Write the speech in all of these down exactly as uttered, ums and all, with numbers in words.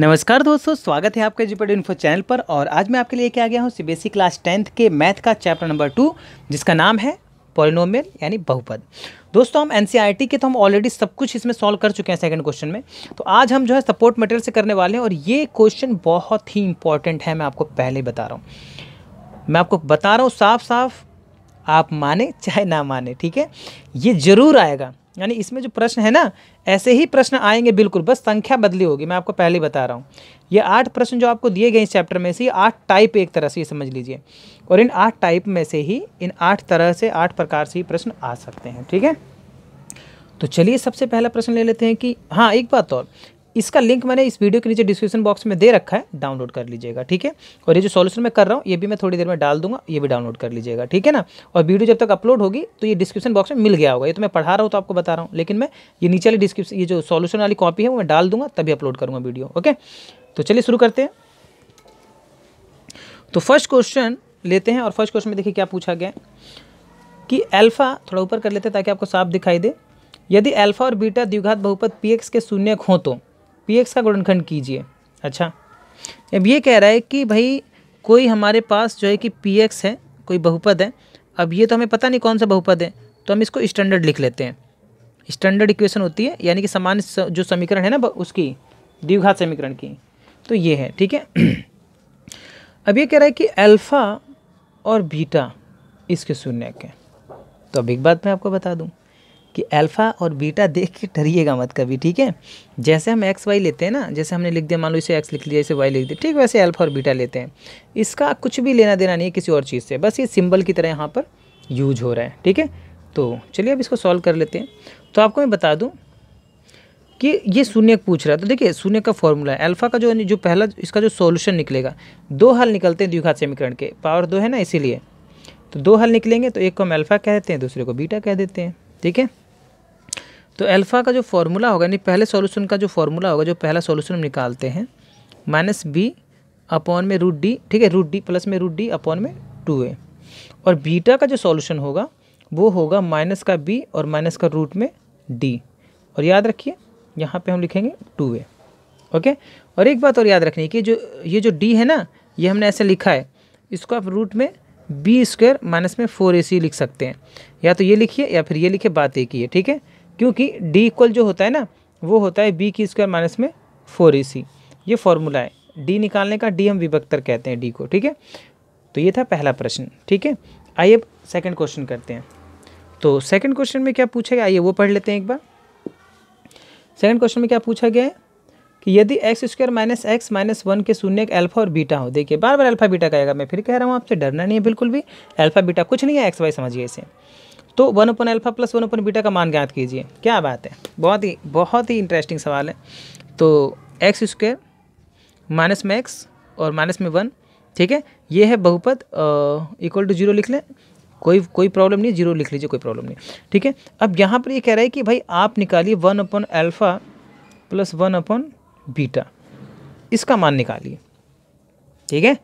नमस्कार दोस्तों, स्वागत है आपका जेपीडी इन्फो चैनल पर। और आज मैं आपके लिए लेके आ गया हूँ सीबीएसई क्लास टेंथ के मैथ का चैप्टर नंबर टू, जिसका नाम है पॉलिनोमियल यानी बहुपद। दोस्तों हम एनसीईआरटी के तो हम ऑलरेडी सब कुछ इसमें सॉल्व कर चुके हैं सेकंड क्वेश्चन में, तो आज हम जो है सपोर्ट मटेरियल से करने वाले हैं। और ये क्वेश्चन बहुत ही इंपॉर्टेंट है, मैं आपको पहले बता रहा हूँ मैं आपको बता रहा हूँ साफ साफ, आप माने चाहे ना माने, ठीक है, ये ज़रूर आएगा। यानी इसमें जो प्रश्न है ना, ऐसे ही प्रश्न आएंगे बिल्कुल, बस संख्या बदली होगी। मैं आपको पहले ही बता रहा हूँ, ये आठ प्रश्न जो आपको दिए गए इस चैप्टर में से, आठ टाइप एक तरह से ये समझ लीजिए। और इन आठ टाइप में से ही, इन आठ तरह से, आठ प्रकार से ही प्रश्न आ सकते हैं, ठीक है। तो चलिए सबसे पहला प्रश्न ले लेते हैं कि हाँ, एक बात और, इसका लिंक मैंने इस वीडियो के नीचे डिस्क्रिप्शन बॉक्स में दे रखा है, डाउनलोड कर लीजिएगा, ठीक है। और ये जो सॉल्यूशन मैं कर रहा हूँ ये भी मैं थोड़ी देर में डाल दूंगा, ये भी डाउनलोड कर लीजिएगा, ठीक है ना। और वीडियो जब तक अपलोड होगी तो ये डिस्क्रिप्शन बॉक्स में मिल गया होगा, ये तो मैं पढ़ा रहा हूँ तो आपको बता रहा हूँ, लेकिन मैं ये नीचे वाली डिस्क्रिप्शन, ये जो सॉल्यूशन वाली कॉपी है वो मैं डाल दूंगा, तभी अपलोड करूँगा वीडियो, ओके। तो चलिए शुरू करते हैं। तो फर्स्ट क्वेश्चन लेते हैं, और फर्स्ट क्वेश्चन में देखिए क्या पूछा गया कि अल्फा, थोड़ा ऊपर कर लेते हैं ताकि आपको साफ दिखाई दे, यदि अल्फा और बीटा द्विघात बहुपद पी एक्स के शून्यक हों तो पी एक्स का गुणनखंड कीजिए। अच्छा, अब ये कह रहा है कि भाई कोई हमारे पास जो है कि पी एक्स है, कोई बहुपद है, अब ये तो हमें पता नहीं कौन सा बहुपद है, तो हम इसको स्टैंडर्ड लिख लेते हैं। स्टैंडर्ड इक्वेशन होती है, यानी कि सामान्य जो समीकरण है ना उसकी, द्विघात समीकरण की, तो ये है, ठीक है। अब ये कह रहा है कि अल्फ़ा और बीटा इसके शून्यक है, तो अब एक बात मैं आपको बता दूँ कि अल्फ़ा और बीटा देख के डरिएगा मत कभी, ठीक है। जैसे हम एक्स वाई लेते हैं ना, जैसे हमने लिख दिया, मान लो इसे एक्स लिख लिया, इसे वाई लिख दिया, ठीक वैसे अल्फ़ा और बीटा लेते हैं, इसका कुछ भी लेना देना नहीं है किसी और चीज़ से, बस ये सिंबल की तरह यहाँ पर यूज हो रहा है, ठीक है। तो चलिए अब इसको सॉल्व कर लेते हैं। तो आपको मैं बता दूँ कि ये शून्य पूछ रहा है, तो देखिए शून्य का फॉर्मूला है, अल्फ़ा का जो जो पहला इसका जो सॉल्यूशन निकलेगा, दो हल निकलते हैं द्विघात समीकरण के, पावर दो है ना, इसीलिए तो दो हल निकलेंगे, तो एक को हम अल्फ़ा कह देते हैं, दूसरे को बीटा कह देते हैं, ठीक है। तो अल्फ़ा का जो फार्मूला होगा, यानी पहले सॉल्यूशन का जो फार्मूला होगा, जो पहला सॉल्यूशन हम निकालते हैं, माइनस बी अपॉन में रूट डी, ठीक है, रूट डी प्लस में रूट डी अपॉन में टू ए। और बीटा का जो सॉल्यूशन होगा वो होगा माइनस का बी और माइनस का रूट में डी, और याद रखिए यहाँ पे हम लिखेंगे टू ए, ओके। और एक बात और याद रखनी है कि जो ये जो डी है ना, ये हमने ऐसे लिखा है, इसको आप रूट में बी स्क्वायर माइनस में फोर ए सी लिख सकते हैं, या तो ये लिखिए या फिर ये लिखिए, बात एक ही है, ठीक है। क्योंकि डी इक्वल जो होता है ना वो होता है बी की स्क्वायर माइनस में फोर ए सी, ये फॉर्मूला है डी निकालने का, डी हम विभक्तर कहते हैं डी को, ठीक है। तो ये था पहला प्रश्न, ठीक है। आइए अब सेकंड क्वेश्चन करते हैं। तो सेकंड क्वेश्चन में क्या पूछा गया, आइए वो पढ़ लेते हैं एक बार। सेकंड क्वेश्चन में क्या पूछा गया है कि यदि x square minus x minus one के शून्य एक अल्फा और बीटा हो, देखिए बार बार अल्फा बीटा कहेगा, मैं फिर कह रहा हूँ आपसे डरना नहीं है बिल्कुल भी, अल्फा बीटा कुछ नहीं है, एक्स वाई समझिए इसे। तो one upon alpha plus one upon beta का मान ज्ञात कीजिए, क्या बात है, बहुत ही बहुत ही इंटरेस्टिंग सवाल है। तो एक्स स्क्वायर माइनस में एक्स और माइनस में वन, ठीक है, ये है बहुपद, इक्वल टू जीरो लिख लें, कोई कोई प्रॉब्लम नहीं, जीरो लिख लीजिए कोई प्रॉब्लम नहीं, ठीक है। अब यहाँ पर ये कह रहा है कि भाई आप निकालिए one upon alpha plus one upon beta, इसका मान निकालिए, ठीक है।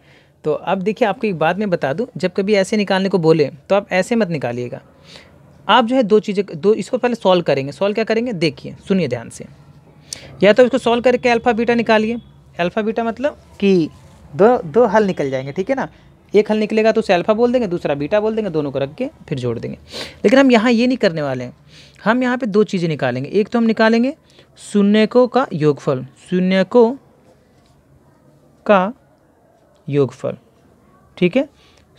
तो अब देखिए आपको एक बात मैं बता दूं, जब कभी ऐसे निकालने को बोले तो आप ऐसे मत निकालिएगा, आप जो है दो चीज़ें, दो इसको पहले सॉल्व करेंगे। सॉल्व क्या करेंगे, देखिए सुनिए ध्यान से, या तो इसको सॉल्व करके अल्फ़ा बीटा निकालिए, अल्फ़ा बीटा मतलब कि दो दो हल निकल जाएंगे, ठीक है ना, एक हल निकलेगा तो उसे अल्फ़ा बोल देंगे, दूसरा बीटा बोल देंगे, दोनों को रख के फिर जोड़ देंगे। लेकिन हम यहाँ ये नहीं करने वाले हैं, हम यहाँ पे दो चीज़ें निकालेंगे, एक तो हम निकालेंगे शून्यकों का योगफल, शून्यकों का योगफल, ठीक है,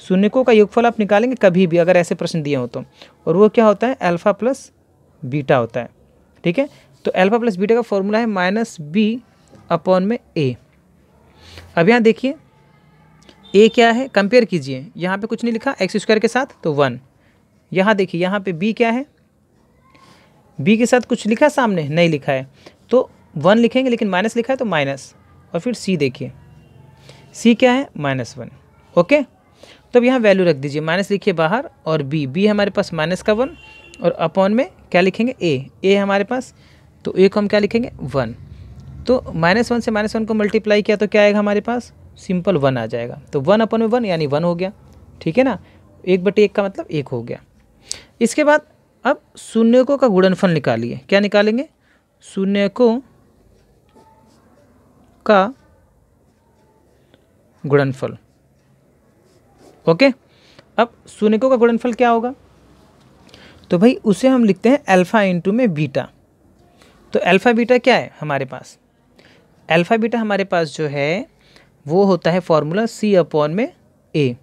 शून्यकों का योगफल आप निकालेंगे कभी भी अगर ऐसे प्रश्न दिए हो तो, और वो क्या होता है, अल्फ़ा प्लस बीटा होता है, ठीक है। तो अल्फ़ा प्लस बीटा का फॉर्मूला है माइनस बी अपॉन में ए। अब यहाँ देखिए ए क्या है, कंपेयर कीजिए, यहाँ पे कुछ नहीं लिखा एक्स स्क्वायर के साथ तो वन, यहाँ देखिए यहाँ पे बी क्या है, बी के साथ कुछ लिखा सामने नहीं लिखा है तो वन लिखेंगे, लेकिन माइनस लिखा है तो माइनस, और फिर सी देखिए, सी क्या है माइनस वन, ओके। तो अब यहाँ वैल्यू रख दीजिए, माइनस लिखिए बाहर, और बी बी हमारे पास माइनस का वन, और अपॉन में क्या लिखेंगे ए, ए हमारे पास, तो ए को हम क्या लिखेंगे वन, तो माइनस वन से माइनस वन को मल्टीप्लाई किया तो क्या आएगा हमारे पास, सिंपल वन आ जाएगा, तो वन अपन में वन यानी वन हो गया, ठीक है ना, एक बटे एक का मतलब एक हो गया। इसके बाद अब शून्यकों का गुणनफल निकालिए, क्या निकालेंगे, शून्यकों का गुणनफल। ओके, अब सुनिकों का गुणनफल क्या होगा? तो भाई उसे हम लिखते हैं अल्फा इंटू में बीटा। तो अल्फा बीटा क्या है हमारे पास? अल्फा बीटा हमारे पास जो है वो होता है फॉर्मूला सी अपॉन में ए।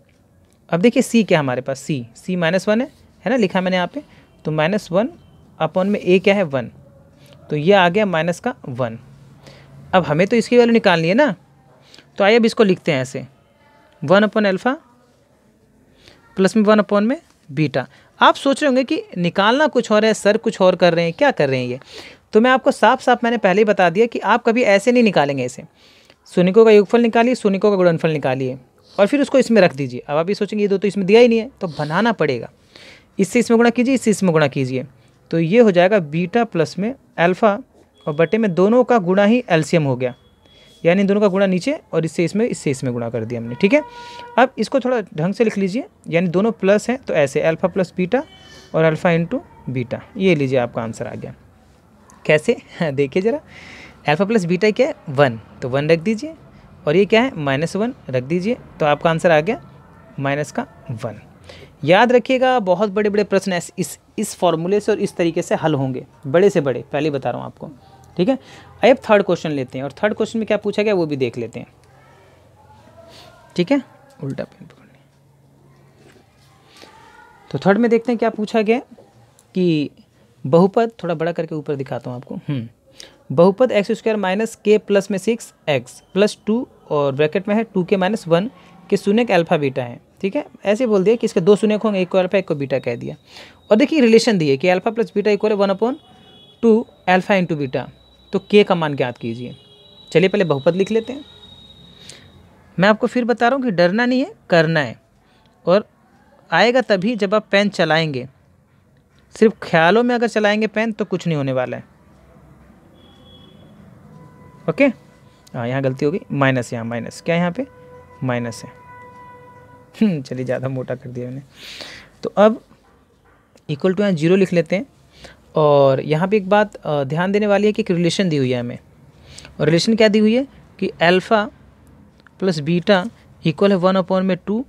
अब देखिए सी क्या हमारे पास, सी सी माइनस वन है, है ना, लिखा मैंने यहाँ पे। तो माइनस वन अपॉन में ए क्या है, वन। तो ये आ गया माइनस का वन। अब हमें तो इसकी वैल्यू निकालनी है ना, तो आइए अब इसको लिखते हैं ऐसे, वन अपॉन अल्फ़ा प्लस में वन अपॉन में बीटा। आप सोच रहे होंगे कि निकालना कुछ और है सर, कुछ और कर रहे हैं, क्या कर रहे हैं ये? तो मैं आपको साफ साफ मैंने पहले ही बता दिया कि आप कभी ऐसे नहीं निकालेंगे इसे। सुनिकों का युगफल निकालिए, सुनिकों का गुणनफल निकालिए और फिर उसको इसमें रख दीजिए। अब आप ये सोचेंगे ये दो तो इसमें दिया ही नहीं है, तो बनाना पड़ेगा। इससे इसमें गुणा कीजिए, इससे इसमें गुणा कीजिए, तो ये हो जाएगा बीटा प्लस में अल्फ़ा और बटे में दोनों का गुणा ही एलसीएम हो गया, यानी दोनों का गुणा नीचे और इससे इसमें इससे इसमें गुणा कर दिया हमने। ठीक है, अब इसको थोड़ा ढंग से लिख लीजिए, यानी दोनों प्लस हैं तो ऐसे अल्फ़ा प्लस बीटा और अल्फ़ा इंटू बीटा। ये लीजिए आपका आंसर आ गया। कैसे देखिए ज़रा, अल्फ़ा प्लस बीटा क्या है, वन, तो वन रख दीजिए और ये क्या है माइनस वन रख दीजिए, तो आपका आंसर आ गया माइनस का वन। याद रखिएगा बहुत बड़े बड़े प्रश्न इस इस फॉर्मूले से और इस तरीके से हल होंगे, बड़े से बड़े, पहले बता रहा हूँ आपको। ठीक है, अब थर्ड क्वेश्चन लेते हैं और थर्ड क्वेश्चन में क्या पूछा गया वो भी देख लेते हैं। ठीक है, उल्टा पेन पकड़ने। तो थर्ड में देखते हैं क्या पूछा गया कि बहुपद, थोड़ा बड़ा करके ऊपर दिखाता हूँ आपको, बहुपद एक्स स्क्वायर माइनस के प्लस में सिक्स एक्स प्लस टू और ब्रैकेट में है टू के माइनस वन के शून्यक अल्फ़ा बीटा है। ठीक है, ऐसे बोल दिया कि इसके दो शून्यक होंगे, एक को अल्फ़ा एक को बीटा कह दिया। और देखिए रिलेशन दिए कि अल्फ़ा प्लस बीटा इक्वल है one upon two alpha into beta. तो के का मान ज्ञात कीजिए। चलिए पहले बहुपद लिख लेते हैं। मैं आपको फिर बता रहा हूँ कि डरना नहीं है, करना है, और आएगा तभी जब आप पेन चलाएंगे। सिर्फ ख्यालों में अगर चलाएंगे पेन तो कुछ नहीं होने वाला है। ओके, हाँ यहाँ गलती हो गई, माइनस, यहाँ माइनस क्या, यहाँ पे माइनस है, चलिए ज़्यादा मोटा कर दिया मैंने। तो अब इक्वल टू यहाँ जीरो लिख लेते हैं। और यहाँ पे एक बात ध्यान देने वाली है कि एक रिलेशन दी हुई है हमें, और रिलेशन क्या दी हुई है कि अल्फ़ा प्लस बीटा इक्वल है वन अपॉन में two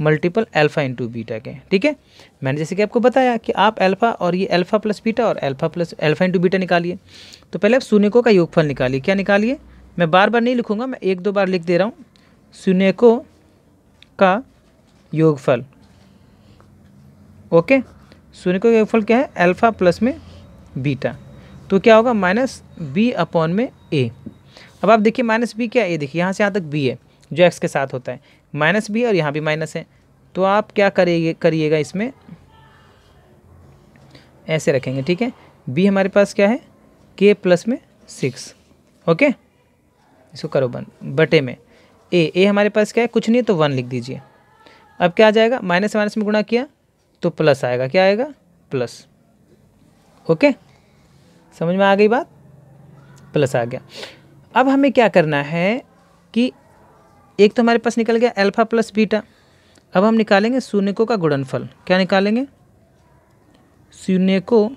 multiple alpha into beta के। ठीक है, मैंने जैसे कि आपको बताया कि आप अल्फ़ा और ये अल्फ़ा प्लस बीटा और alpha plus alpha into beta निकालिए। तो पहले आप शून्यकों का योगफल निकालिए। क्या निकालिए, मैं बार बार नहीं लिखूंगा, मैं एक दो बार लिख दे रहा हूँ, शून्यकों का योगफल। ओके, शून्यकों का योगफल क्या है, अल्फ़ा प्लस में बीटा, तो क्या होगा माइनस बी अपॉन में ए। अब आप देखिए माइनस बी क्या है, ए देखिए यहाँ से यहाँ तक बी है जो एक्स के साथ होता है, माइनस बी और यहाँ भी माइनस है। तो आप क्या करिए करिएगा इसमें ऐसे रखेंगे। ठीक है, बी हमारे पास क्या है, के प्लस में सिक्स। ओके, इसको करो बंद, बटे में ए, ए हमारे पास क्या है, कुछ नहीं है तो वन लिख दीजिए। अब क्या आ जाएगा, माइनस माइनस में गुणा किया तो प्लस आएगा, क्या आएगा प्लस। ओके, समझ में आ गई बात, प्लस आ गया। अब हमें क्या करना है कि एक तो हमारे पास निकल गया अल्फ़ा प्लस बीटा, अब हम निकालेंगे शून्यकों का गुणनफल। क्या निकालेंगे, शून्यकों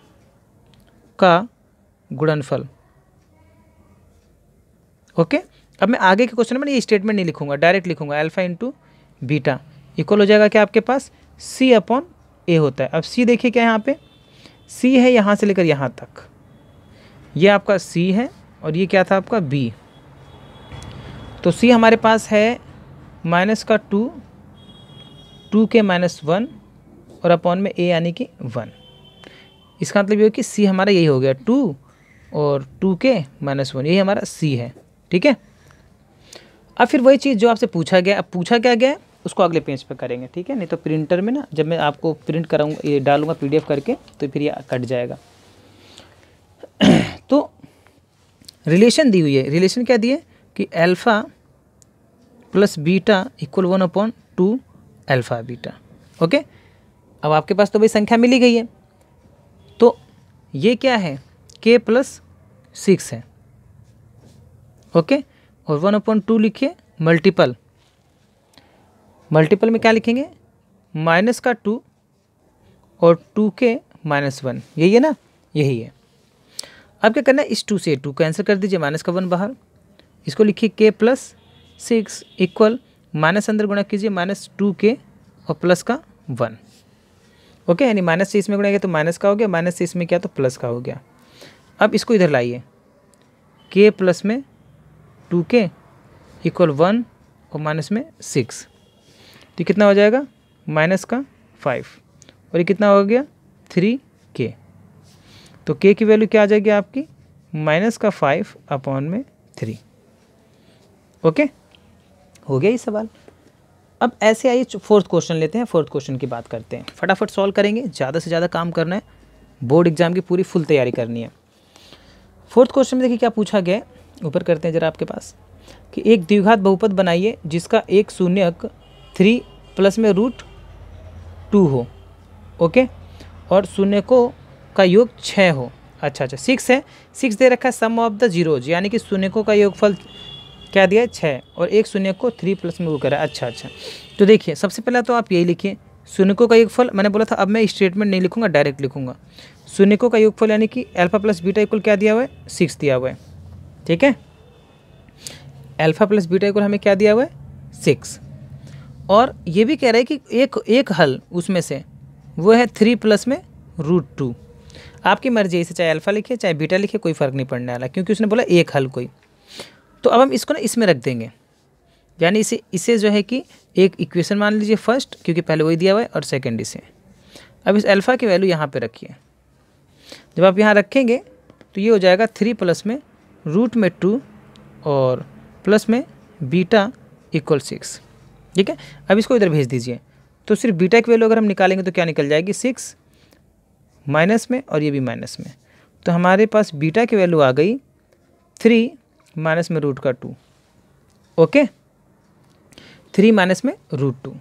का गुणनफल। ओके, अब मैं आगे के क्वेश्चन में ये स्टेटमेंट नहीं लिखूंगा, डायरेक्ट लिखूंगा अल्फ़ा इंटू बीटा इक्वल हो जाएगा क्या आपके पास, सी अपॉन ए होता है। अब सी देखिए क्या है, यहाँ पे सी है यहाँ से लेकर यहाँ तक, ये आपका सी है और ये क्या था आपका बी। तो सी हमारे पास है माइनस का टू, टू के माइनस वन और अपॉन में ए यानी कि वन। इसका मतलब ये हो कि सी हमारा यही हो गया टू और टू के माइनस वन, यही हमारा सी है। ठीक है, अब फिर वही चीज़ जो आपसे पूछा गया, अब पूछा क्या गया है उसको अगले पेज पर करेंगे। ठीक है, नहीं तो प्रिंटर में ना जब मैं आपको प्रिंट कराऊंगा, ये डालूंगा पीडीएफ करके, तो फिर ये कट जाएगा। तो रिलेशन दी हुई है, रिलेशन क्या दिए कि alpha plus beta equal one upon two alpha beta. Okay, अब आपके पास तो भाई संख्या मिली गई है, तो ये क्या है के प्लस सिक्स है। ओके, और वन अपॉन टू लिखिए मल्टीपल, मल्टीपल में क्या लिखेंगे, माइनस का टू और टू के माइनस वन, यही है ना, यही है। अब क्या करना है, इस टू से टू कैंसिल कर दीजिए, माइनस का वन बाहर, इसको लिखिए k plus six equal minus अंदर गुणा कीजिए माइनस टू के और प्लस का वन। ओके, यानी माइनस से इसमें गुणा किया तो माइनस का हो गया, माइनस से इसमें क्या तो प्लस का हो गया। अब इसको इधर लाइए, k प्लस में टू के इक्वल वन और माइनस में सिक्स, तो कितना हो जाएगा माइनस का फाइव और ये कितना हो गया थ्री के। तो k की वैल्यू क्या आ जाएगी आपकी माइनस का फाइव अपॉन में थ्री। ओके, हो गया ये सवाल। अब ऐसे आइए फोर्थ क्वेश्चन लेते हैं, फोर्थ क्वेश्चन की बात करते हैं, फटाफट सॉल्व करेंगे, ज़्यादा से ज़्यादा काम करना है, बोर्ड एग्जाम की पूरी फुल तैयारी करनी है। फोर्थ क्वेश्चन में देखिए क्या पूछा गया, ऊपर करते हैं जरा आपके पास, कि एक द्विघात बहुपद बनाइए जिसका एक शून्यक थ्री प्लस में रूट टू हो, ओके, और शून्यकों का योग छः हो। अच्छा अच्छा सिक्स है, सिक्स दे रखा है सम ऑफ द जीरोज, यानी कि शून्यकों का योगफल क्या दिया है छः और एक शून्य को थ्री प्लस में वो करा। अच्छा अच्छा तो देखिए सबसे पहले तो आप यही लिखिए शून्यकों का योगफल, मैंने बोला था अब मैं स्टेटमेंट नहीं लिखूंगा डायरेक्ट लिखूंगा, शून्यकों का योगफल यानी कि अल्फा प्लस बीटा इक्वल क्या दिया हुआ है सिक्स दिया हुआ है, ठीक है, अल्फा प्लस बीटा इक्वल हमें क्या दिया हुआ है सिक्स, और ये भी कह रहा है कि एक एक हल उसमें से वो है थ्री प्लस में रूट टू। आपकी मर्जी है, इसे चाहे अल्फा लिखे चाहे बीटा लिखे कोई फ़र्क नहीं पड़ने वाला, क्योंकि उसने बोला एक हल कोई। तो अब हम इसको ना इसमें रख देंगे, यानी इसे इसे जो है कि एक इक्वेशन मान लीजिए फर्स्ट, क्योंकि पहले वही दिया हुआ है, और सेकंड इसे। अब इस अल्फ़ा की वैल्यू यहाँ पे रखिए, जब आप यहाँ रखेंगे तो ये हो जाएगा थ्री प्लस में रूट में टू और प्लस में बीटा इक्वल सिक्स, ठीक है। अब इसको इधर भेज दीजिए, तो सिर्फ बीटा की वैल्यू अगर हम निकालेंगे तो क्या निकल जाएगी सिक्स माइनस में और ये भी माइनस में, तो हमारे पास बीटा की वैल्यू आ गई थ्री माइनस में रूट का टू। ओके, थ्री माइनस में रूट टू।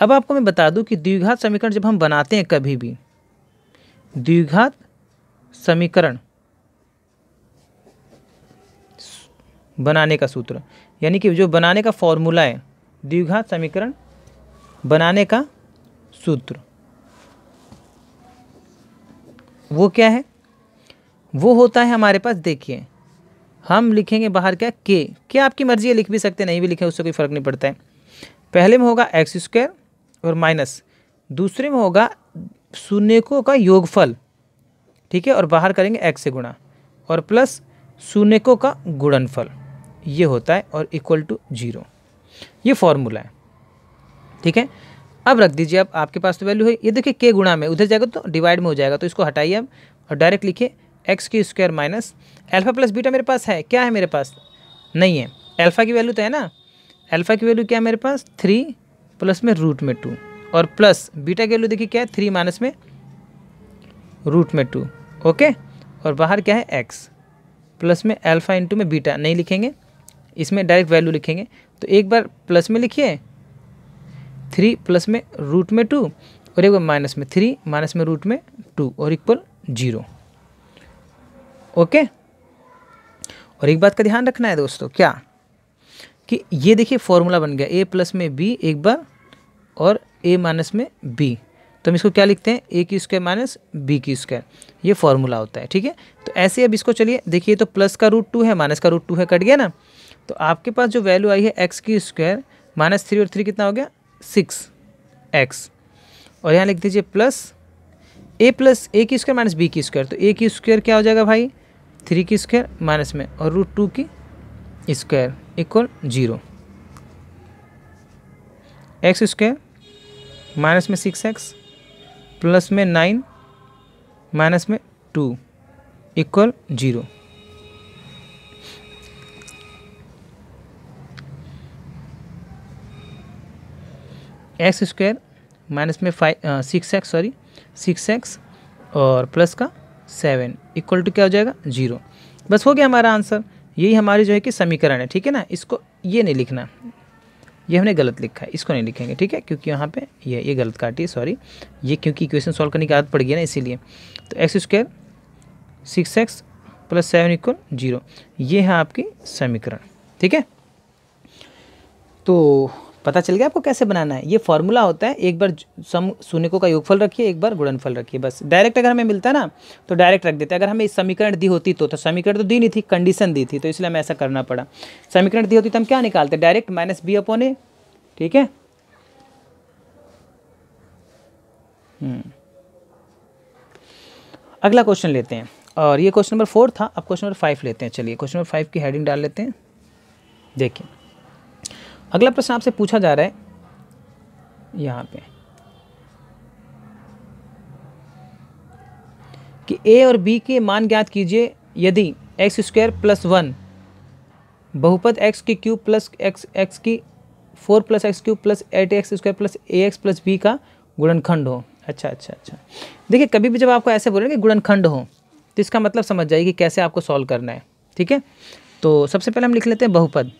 अब आपको मैं बता दूं कि द्विघात समीकरण जब हम बनाते हैं कभी भी द्विघात समीकरण बनाने का सूत्र, यानी कि जो बनाने का फॉर्मूला है द्विघात समीकरण बनाने का सूत्र, वो क्या है, वो होता है हमारे पास, देखिए हम लिखेंगे बाहर क्या के, क्या आपकी मर्जी है लिख भी सकते नहीं भी लिखे उससे कोई फ़र्क नहीं पड़ता है। पहले में होगा एक्स स्क्वायर और माइनस, दूसरे में होगा शून्यकों का योगफल, ठीक है, और बाहर करेंगे एक्स से गुणा, और प्लस शून्यकों का गुणनफल, ये होता है, और इक्वल टू जीरो, ये फॉर्मूला है, ठीक है। अब रख दीजिए, अब आपके पास तो वैल्यू है, ये देखिए के गुणा में, उधर जाएगा तो डिवाइड में हो जाएगा, तो इसको हटाइए अब और डायरेक्ट लिखिए एक्स की square minus alpha plus beta मेरे पास है, क्या है मेरे पास नहीं है, अल्फा की वैल्यू तो है ना, अल्फा की वैल्यू क्या है मेरे पास थ्री प्लस में रूट में टू और प्लस बीटा की वैल्यू देखिए क्या है थ्री माइनस में रूट में टू, ओके, और बाहर क्या है एक्स प्लस में अल्फा इंटू में बीटा नहीं लिखेंगे, इसमें डायरेक्ट वैल्यू लिखेंगे, तो एक बार प्लस में लिखिए थ्री प्लस में रूट में टू और एक बार माइनस में थ्री माइनस में रूट में टू और इक्वल जीरो। ओके, और एक बात का ध्यान रखना है दोस्तों, क्या कि ये देखिए फॉर्मूला बन गया ए प्लस में बी एक बार और ए माइनस में बी, तो हम इसको क्या लिखते हैं ए की स्क्वायर माइनस बी की स्क्वायर, ये फॉर्मूला होता है, ठीक है। तो ऐसे अब इसको चलिए देखिए, तो प्लस का रूट टू है माइनस का रूट टू है कट गया ना, तो आपके पास जो वैल्यू आई है एक्स की स्क्वायर माइनस थ्री और थ्री कितना हो गया सिक्स एक्स, और यहाँ लिख दीजिए प्लस ए प्लस ए की स्क्वायर माइनस बी की स्क्वायर, तो ए की स्क्वायर क्या हो जाएगा भाई थ्री की स्क्वायर माइनस में और रूट टू की square equal zero, x square minus में सिक्स एक्स प्लस में नाइन माइनस में two equal zero. X square minus में five six x sorry six x और प्लस का सेवन इक्वल टू क्या हो जाएगा जीरो। बस हो गया हमारा आंसर, यही हमारी जो है कि समीकरण है, ठीक है ना। इसको ये नहीं लिखना, ये हमने गलत लिखा है, इसको नहीं लिखेंगे, ठीक है, क्योंकि यहाँ पे ये ये गलत काटी है, सॉरी, ये क्योंकि इक्वेशन सॉल्व करने की आदत पड़ गई है ना इसीलिए। तो x square six x plus seven equal zero, ये है आपकी समीकरण, ठीक है। तो पता चल गया आपको कैसे बनाना है। ये फॉर्मूला होता है, एक बार सम शून्यकों का योगफल रखिए, एक बार गुणनफल रखिए, बस। डायरेक्ट अगर हमें मिलता ना तो डायरेक्ट रख देते। अगर हमें समीकरण दी होती तो, तो समीकरण तो दी नहीं थी, कंडीशन दी थी, तो इसलिए हमें ऐसा करना पड़ा। समीकरण दी होती तो हम क्या निकालते, direct minus B upon a, ठीक है। अगला क्वेश्चन लेते हैं, और ये क्वेश्चन नंबर फोर था। अब क्वेश्चन नंबर फाइव लेते हैं। चलिए क्वेश्चन नंबर फाइव की हेडिंग डाल लेते हैं। देखिए अगला प्रश्न आपसे पूछा जा रहा है यहाँ पे कि ए और बी के मान ज्ञात कीजिए यदि एक्स स्क्वायर प्लस वन बहुपद एक्स की क्यूब प्लस एक्स एक्स की four plus x cube plus eight x square plus a x plus b का गुणनखंड हो। अच्छा अच्छा अच्छा देखिए कभी भी जब आपको ऐसे बोल रहे हैं कि गुणनखंड हो तो इसका मतलब समझ जाइए कि कैसे आपको सॉल्व करना है, ठीक है। तो सबसे पहले हम लिख लेते हैं बहुपद।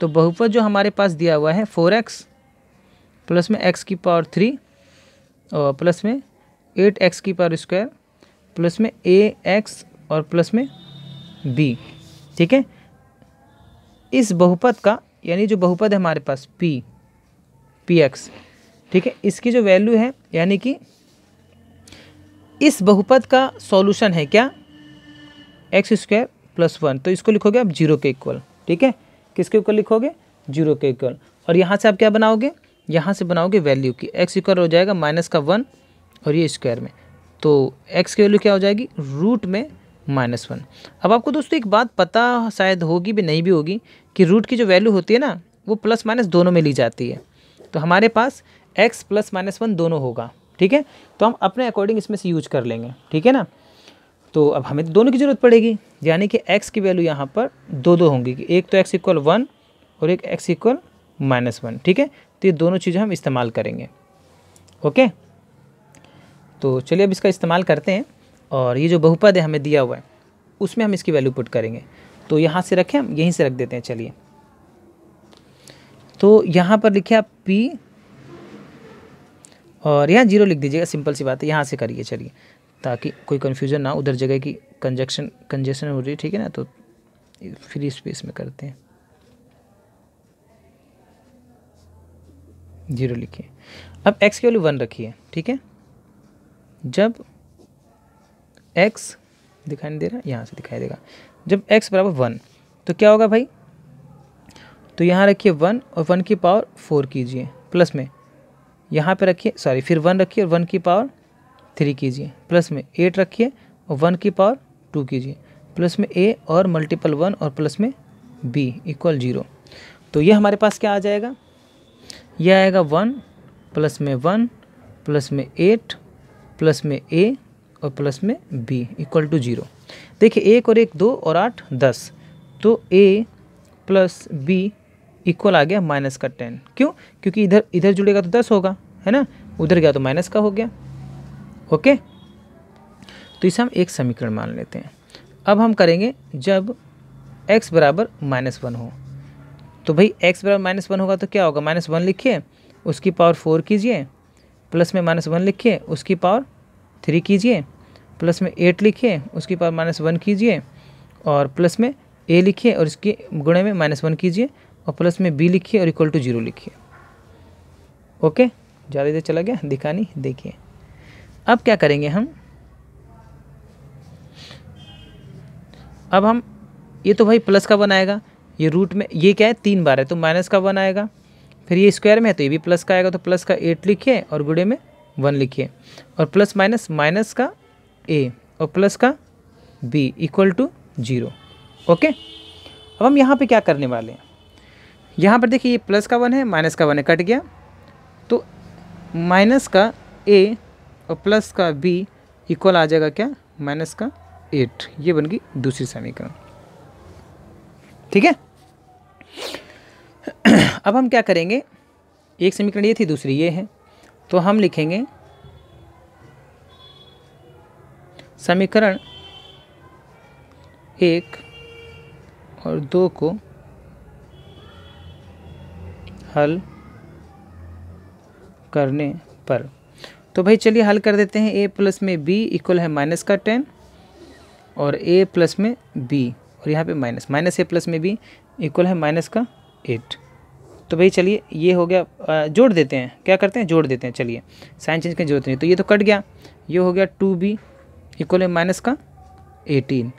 तो बहुपद जो हमारे पास दिया हुआ है फोर एक्स प्लस में एक्स की पावर थ्री और प्लस में एट एक्स की पावर स्क्वायर प्लस में ए एक्स और प्लस में बी, ठीक है। इस बहुपद का यानी जो बहुपद है हमारे पास पी पी एक्स, ठीक है, इसकी जो वैल्यू है यानी कि इस बहुपद का सॉल्यूशन है क्या, एक्स स्क्वायर प्लस वन। तो इसको लिखोगे आप जीरो के इक्वल, ठीक है। किसके इक्वल लिखोगे, जीरो के इक्वल। और यहाँ से आप क्या बनाओगे, यहाँ से बनाओगे वैल्यू की। एक्स इक्वल हो जाएगा माइनस का वन और ये स्क्वायर में, तो एक्स की वैल्यू क्या हो जाएगी, रूट में माइनस वन। अब आपको दोस्तों एक बात पता शायद होगी भी नहीं भी होगी कि रूट की जो वैल्यू होती है ना वो प्लस माइनस दोनों में ली जाती है। तो हमारे पास एक्स प्लस माइनस वन दोनों होगा, ठीक है। तो हम अपने अकॉर्डिंग इसमें से यूज कर लेंगे, ठीक है ना। तो अब हमें दोनों की ज़रूरत पड़ेगी, यानी कि x की वैल्यू यहाँ पर दो दो होंगी कि एक तो x इक्वल वन और एक x इक्वल माइनस वन, ठीक है। तो ये दोनों चीज़ें हम इस्तेमाल करेंगे, ओके। तो चलिए अब इसका इस्तेमाल करते हैं, और ये जो बहुपद है हमें दिया हुआ है उसमें हम इसकी वैल्यू पुट करेंगे। तो यहाँ से रखें, हम यहीं से रख देते हैं। चलिए तो यहाँ पर लिखिए आप p और यहाँ जीरो लिख दीजिएगा, सिंपल सी बात है, यहाँ से करिए। चलिए ताकि कोई कन्फ्यूजन ना, उधर जगह की कंजक्शन कंजेशन हो रही है, ठीक है ना। तो फ्री स्पेस में करते हैं, जीरो लिखिए। अब x की वैल्यू वन रखिए, ठीक है। जब x दिखाई नहीं दे रहा, यहाँ से दिखाई देगा। जब x बराबर वन तो क्या होगा भाई, तो यहाँ रखिए वन और वन की पावर फोर कीजिए, प्लस में यहाँ पे रखिए सॉरी फिर वन रखिए और वन की पावर थ्री कीजिए, प्लस में एट रखिए और वन की पावर टू कीजिए, प्लस में ए और मल्टीपल वन और प्लस में बी इक्वल जीरो। तो ये हमारे पास क्या आ जाएगा, ये आएगा वन प्लस में वन प्लस में एट प्लस में ए और प्लस में बी इक्वल टू जीरो। देखिए एक और एक दो और आठ दस, तो ए प्लस बी इक्वल आ गया माइनस का टेन। क्यों, क्योंकि इधर इधर जुड़ेगा तो दस होगा, है ना, उधर गया तो माइनस का हो गया, ओके okay? तो इसे हम एक समीकरण मान लेते हैं। अब हम करेंगे जब x बराबर माइनस वन हो, तो भाई x बराबर माइनस वन होगा तो क्या होगा, माइनस वन लिखिए उसकी पावर फोर कीजिए, प्लस में माइनस वन लिखिए उसकी पावर थ्री कीजिए, प्लस में एट लिखिए उसकी पावर माइनस वन कीजिए, और प्लस में a लिखिए और इसके गुणे में माइनस वन कीजिए, और प्लस में b लिखिए और इक्वल टू जीरो लिखिए, ओके। ज़्यादा इधर चला गया दिखा नहीं, देखिए। अब क्या करेंगे हम, अब हम ये तो भाई प्लस का वन आएगा, ये रूट में ये क्या है तीन बार है तो माइनस का वन आएगा, फिर ये स्क्वायर में है तो ये भी प्लस का आएगा, तो प्लस का एट लिखिए और गुणे में वन लिखिए, और प्लस माइनस माइनस का ए और प्लस का b equal to zero, okay. अब हम यहाँ पे क्या करने वाले हैं, यहाँ पर देखिए ये प्लस का वन है माइनस का वन है कट गया, तो माइनस का ए और प्लस का बी इक्वल आ जाएगा क्या, माइनस का एट। ये बन गई दूसरी समीकरण, ठीक है। अब हम क्या करेंगे, एक समीकरण ये थी दूसरी ये है, तो हम लिखेंगे समीकरण एक और दो को हल करने पर। तो भाई चलिए हल कर देते हैं, a प्लस में b इक्वल है माइनस का टेन और a प्लस में b और यहाँ पे माइनस माइनस a प्लस में b इक्वल है माइनस का एट। तो भाई चलिए ये हो गया, जोड़ देते हैं, क्या करते हैं जोड़ देते हैं। चलिए साइन चेंज की जरूरत नहीं, तो ये तो कट गया, ये हो गया टू बी इक्वल है माइनस का एटीन,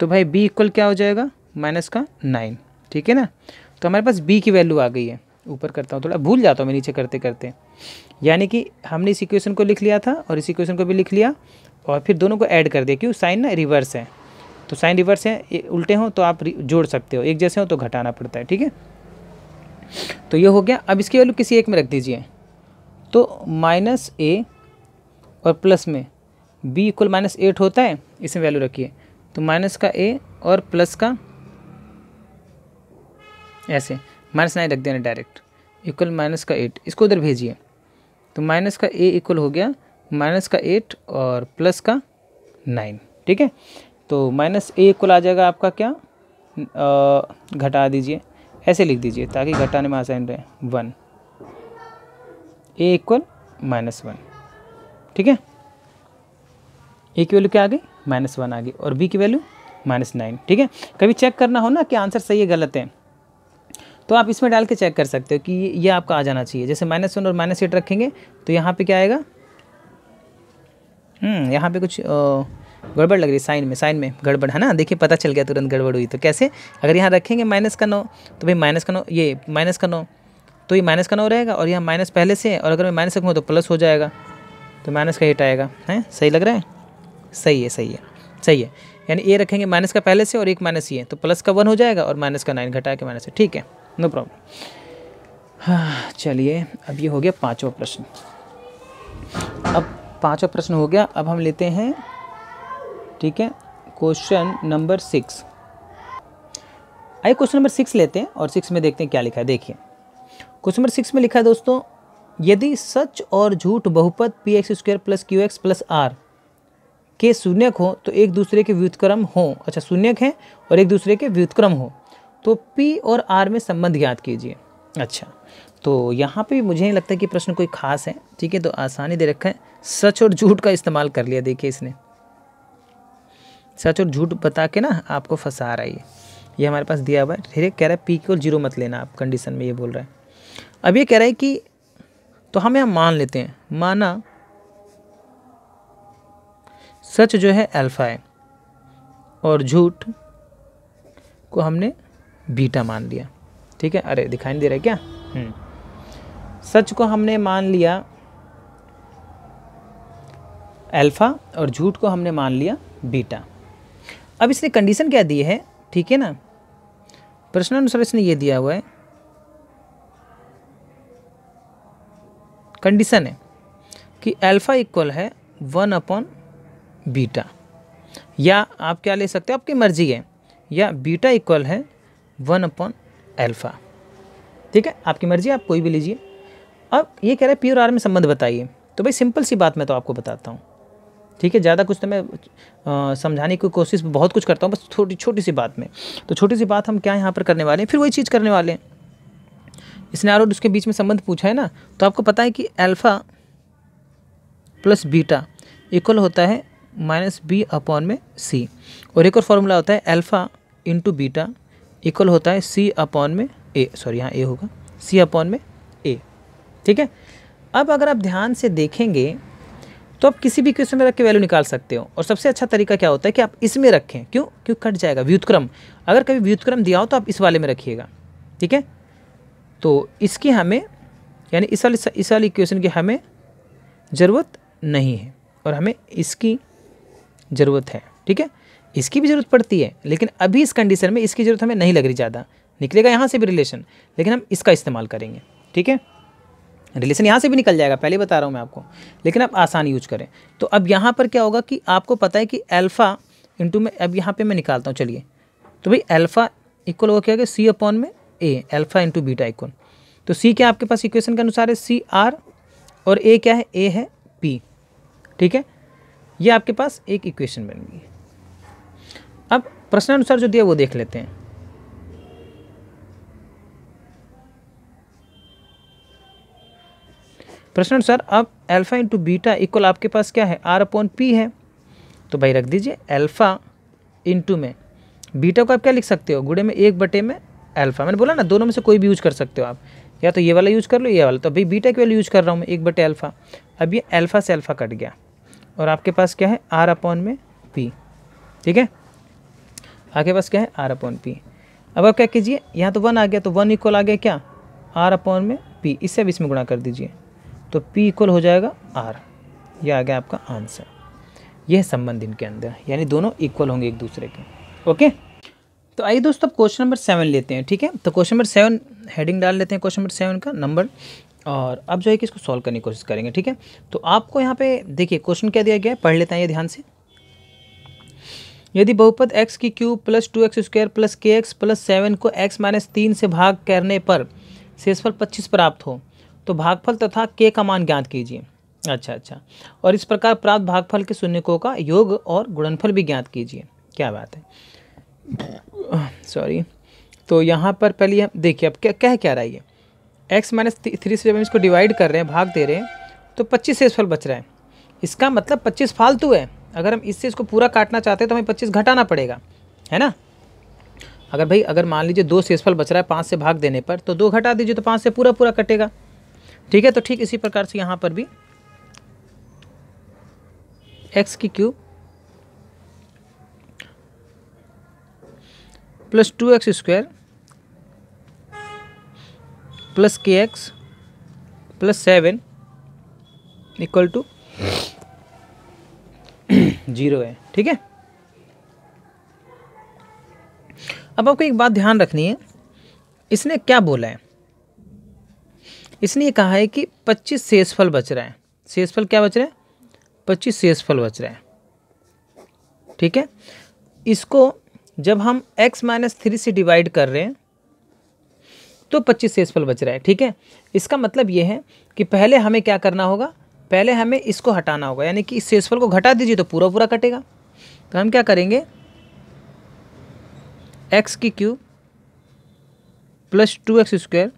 तो भाई b इक्वल क्या हो जाएगा माइनस का नाइन, ठीक है ना। तो हमारे पास b की वैल्यू आ गई है, ऊपर करता हूँ, थोड़ा भूल जाता हूँ मैं नीचे करते करते, यानी कि हमने इस इक्वेशन को लिख लिया था और इस इक्वेशन को भी लिख लिया और फिर दोनों को ऐड कर दिया, क्यों साइन ना रिवर्स है, तो साइन रिवर्स है, उल्टे हों तो आप जोड़ सकते हो, एक जैसे हो तो घटाना पड़ता है, ठीक है। तो ये हो गया, अब इसकी वैल्यू किसी एक में रख दीजिए, तो माइनस ए और प्लस में b इक्वल माइनस एट होता है, इसमें वैल्यू रखिए, तो माइनस का a और प्लस का ऐसे माइनस नाइन रख देना डायरेक्ट, इक्वल माइनस का एट, इसको उधर भेजिए, तो माइनस का a इक्वल हो गया माइनस का एट और प्लस का नाइन, ठीक है। तो माइनस a इक्वल आ जाएगा आपका क्या, आ, घटा दीजिए, ऐसे लिख दीजिए ताकि घटाने में आसान रहे, one, a equal minus one, ठीक है। ए की वैल्यू क्या आ गई माइनस वन आ गई और बी की वैल्यू माइनस नाइन, ठीक है। कभी चेक करना हो ना कि आंसर सही है गलत है, तो आप इसमें डाल के चेक कर सकते हो कि ये आपका आ जाना चाहिए, जैसे माइनस वन और माइनस एट रखेंगे तो यहाँ पे क्या आएगा, हम्म यहाँ पे कुछ गड़बड़ लग रही है, साइन में साइन में गड़बड़ है ना, देखिए पता चल गया तुरंत गड़बड़ हुई, तो कैसे, अगर यहाँ रखेंगे माइनस का नौ तो भाई माइनस का नौ, ये माइनस का नौ तो ये माइनस का नौ रहेगा और यहाँ माइनस पहले से है, और अगर मैं माइनस रखूँगा तो प्लस हो जाएगा, तो माइनस का एट आएगा, हैं सही लग रहा है, सही है सही है सही है, यानी ए रखेंगे माइनस का पहले से और एक माइनस ये, तो प्लस का वन हो जाएगा और माइनस का नाइन घटा के माइनस से, ठीक है नो प्रॉब्लम। हाँ चलिए अब ये हो गया पांचवा प्रश्न, अब पांचवा प्रश्न हो गया, अब हम लेते हैं, ठीक है, क्वेश्चन नंबर सिक्स, आइए क्वेश्चन नंबर सिक्स लेते हैं और सिक्स में देखते हैं क्या लिखा है। देखिए क्वेश्चन नंबर सिक्स में लिखा है दोस्तों, यदि सच और झूठ बहुपद p x square plus q x plus r के शून्यक हो तो एक दूसरे के व्युत्क्रम हो, अच्छा शून्यक है और एक दूसरे के व्युत्क्रम हो, तो P और R में संबंध ज्ञात कीजिए। अच्छा तो यहाँ पे मुझे नहीं लगता कि प्रश्न कोई खास है, ठीक है, तो आसानी दे रखा है, सच और झूठ का इस्तेमाल कर लिया, देखिए इसने सच और झूठ बता के ना आपको फंसा रहा है, ये ये हमारे पास दिया हुआ है, फिर कह रहा है P को जीरो मत लेना आप, कंडीशन में ये बोल रहा है। अब ये कह रहा है कि तो हम यहाँ मान लेते हैं, माना सच जो है अल्फा है और झूठ को हमने बीटा मान लिया, ठीक है, अरे दिखाई नहीं दे रहा है क्या, हम्म सच को हमने मान लिया अल्फा और झूठ को हमने मान लिया बीटा। अब इसने कंडीशन क्या दी है, ठीक है ना, प्रश्नानुसार इसने ये दिया हुआ है, कंडीशन है कि अल्फा इक्वल है वन अपॉन बीटा, या आप क्या ले सकते हो आपकी मर्जी है, या बीटा इक्वल है वन अपॉन अल्फा, ठीक है आपकी मर्जी, आप कोई भी लीजिए। अब ये कह रहा है पी और आर में संबंध बताइए, तो भाई सिंपल सी बात मैं तो आपको बताता हूँ, ठीक है, ज़्यादा कुछ तो मैं आ, समझाने की कोशिश बहुत कुछ करता हूँ, बस छोटी छोटी सी बात में, तो छोटी सी बात हम क्या यहाँ पर करने वाले हैं, फिर वही चीज़ करने वाले हैं। इसने आर और उसके बीच में संबंध पूछा है ना, तो आपको पता है कि अल्फ़ा प्लस बीटा इक्वल होता है माइनस बी अपॉन में सी, और एक और फार्मूला होता है अल्फ़ा इंटू बीटा इक्वल होता है सी अपॉन में ए, सॉरी यहाँ ए होगा, सी अपॉन में ए, ठीक है। अब अगर आप ध्यान से देखेंगे तो आप किसी भी इक्वेशन में रख के वैल्यू निकाल सकते हो, और सबसे अच्छा तरीका क्या होता है कि आप इसमें रखें, क्यों क्यों कट जाएगा व्युत्क्रम, अगर कभी व्युत्क्रम दिया हो तो आप इस वाले में रखिएगा, ठीक है। तो इसकी हमें यानी इस वाली इस वाली इक्वेशन की हमें ज़रूरत नहीं है और हमें इसकी ज़रूरत है, ठीक है, इसकी भी ज़रूरत पड़ती है लेकिन अभी इस कंडीशन में इसकी ज़रूरत हमें नहीं लग रही, ज़्यादा निकलेगा यहाँ से भी रिलेशन, लेकिन हम इसका इस्तेमाल करेंगे, ठीक है, रिलेशन यहाँ से भी निकल जाएगा, पहले बता रहा हूँ मैं आपको, लेकिन आप आसान यूज करें। तो अब यहाँ पर क्या होगा कि आपको पता है कि अल्फ़ा इंटू में, अब यहाँ पर मैं निकालता हूँ, चलिए तो भाई अल्फ़ा इक्वल हो क्या सी अपॉन में A, alpha into beta equal, तो सी क्या आपके पास इक्वेशन के अनुसार है सी आर, और ए क्या है ए है पी, ठीक है, ये आपके पास एक इक्वेशन बन गई। अब प्रश्नानुसार जो दिया वो देख लेते हैं, प्रश्नानुसार अब अल्फ़ा इंटू बीटा इक्वल आपके पास क्या है आर अपॉन पी है, तो भाई रख दीजिए अल्फ़ा इंटू में बीटा को आप क्या लिख सकते हो गुणे में एक बटे में अल्फ़ा, मैंने बोला ना दोनों में से कोई भी यूज कर सकते हो आप, या तो ये वाला यूज़ कर लो ये वाला, तो अभी बीटा की वैल्यू यूज़ कर रहा हूँ मैं एक बटे अल्फ़ा। अब ये अल्फ़ा से अल्फ़ा कट गया और आपके पास क्या है आर अपॉन में पी। ठीक है, आपके पास क्या है आर अपॉन पी। अब आप क्या कीजिए, यहाँ तो वन आ गया तो वन इक्वल आ गया क्या आर अपॉन में पी, इससे अब इसमें गुणा कर दीजिए तो पी इक्वल हो जाएगा आर। ये आ गया आपका आंसर। यह संबंध इनके अंदर, यानी दोनों इक्वल होंगे एक दूसरे के। ओके, तो आइए दोस्तों अब क्वेश्चन नंबर सेवन लेते हैं। ठीक है, तो क्वेश्चन नंबर सेवन हेडिंग डाल लेते हैं क्वेश्चन नंबर सेवन का नंबर, और अब जो है कि इसको सॉल्व करने की कोशिश करेंगे। ठीक है, तो आपको यहाँ पे देखिए क्वेश्चन क्या दिया गया है, पढ़ लेते हैं ये ध्यान से। यदि बहुपद x की cube plus two x square plus k x plus seven को x माइनस तीन से भाग करने पर शेषफल पच्चीस प्राप्त हो तो भागफल तथा k का मान ज्ञात कीजिए। अच्छा अच्छा, और इस प्रकार प्राप्त भागफल के शून्यकों का योग और गुणनफल भी ज्ञात कीजिए। क्या बात है, सॉरी। तो यहाँ पर पहले हम देखिए अब क्या कह क्या रहा है, ये एक्स माइनस थ्री से जब हम इसको डिवाइड कर रहे हैं भाग दे रहे हैं तो पच्चीस शेषफल बच रहा है। इसका मतलब पच्चीस फालतू है, अगर हम इससे इसको पूरा काटना चाहते हैं तो हमें पच्चीस घटाना पड़ेगा, है ना। अगर भाई अगर मान लीजिए दो शेषफल बच रहा है पाँच से भाग देने पर, तो दो घटा दीजिए तो पाँच से पूरा पूरा कटेगा। ठीक है, तो ठीक इसी प्रकार से यहाँ पर भी एक्स की cube plus two x square plus k x plus seven equal to zero है। ठीक है, अब आपको एक बात ध्यान रखनी है, इसने क्या बोला है, इसने ये कहा है कि पच्चीस शेषफल बच रहा है। शेषफल क्या बच रहा है, पच्चीस शेषफल बच रहा है। ठीक है, इसको जब हम x माइनस थ्री से डिवाइड कर रहे हैं तो पच्चीस शेषफल बच रहा है। ठीक है, इसका मतलब ये है कि पहले हमें क्या करना होगा, पहले हमें इसको हटाना होगा, यानी कि इस शेषफल को घटा दीजिए तो पूरा पूरा कटेगा। तो हम क्या करेंगे, x की cube plus two x square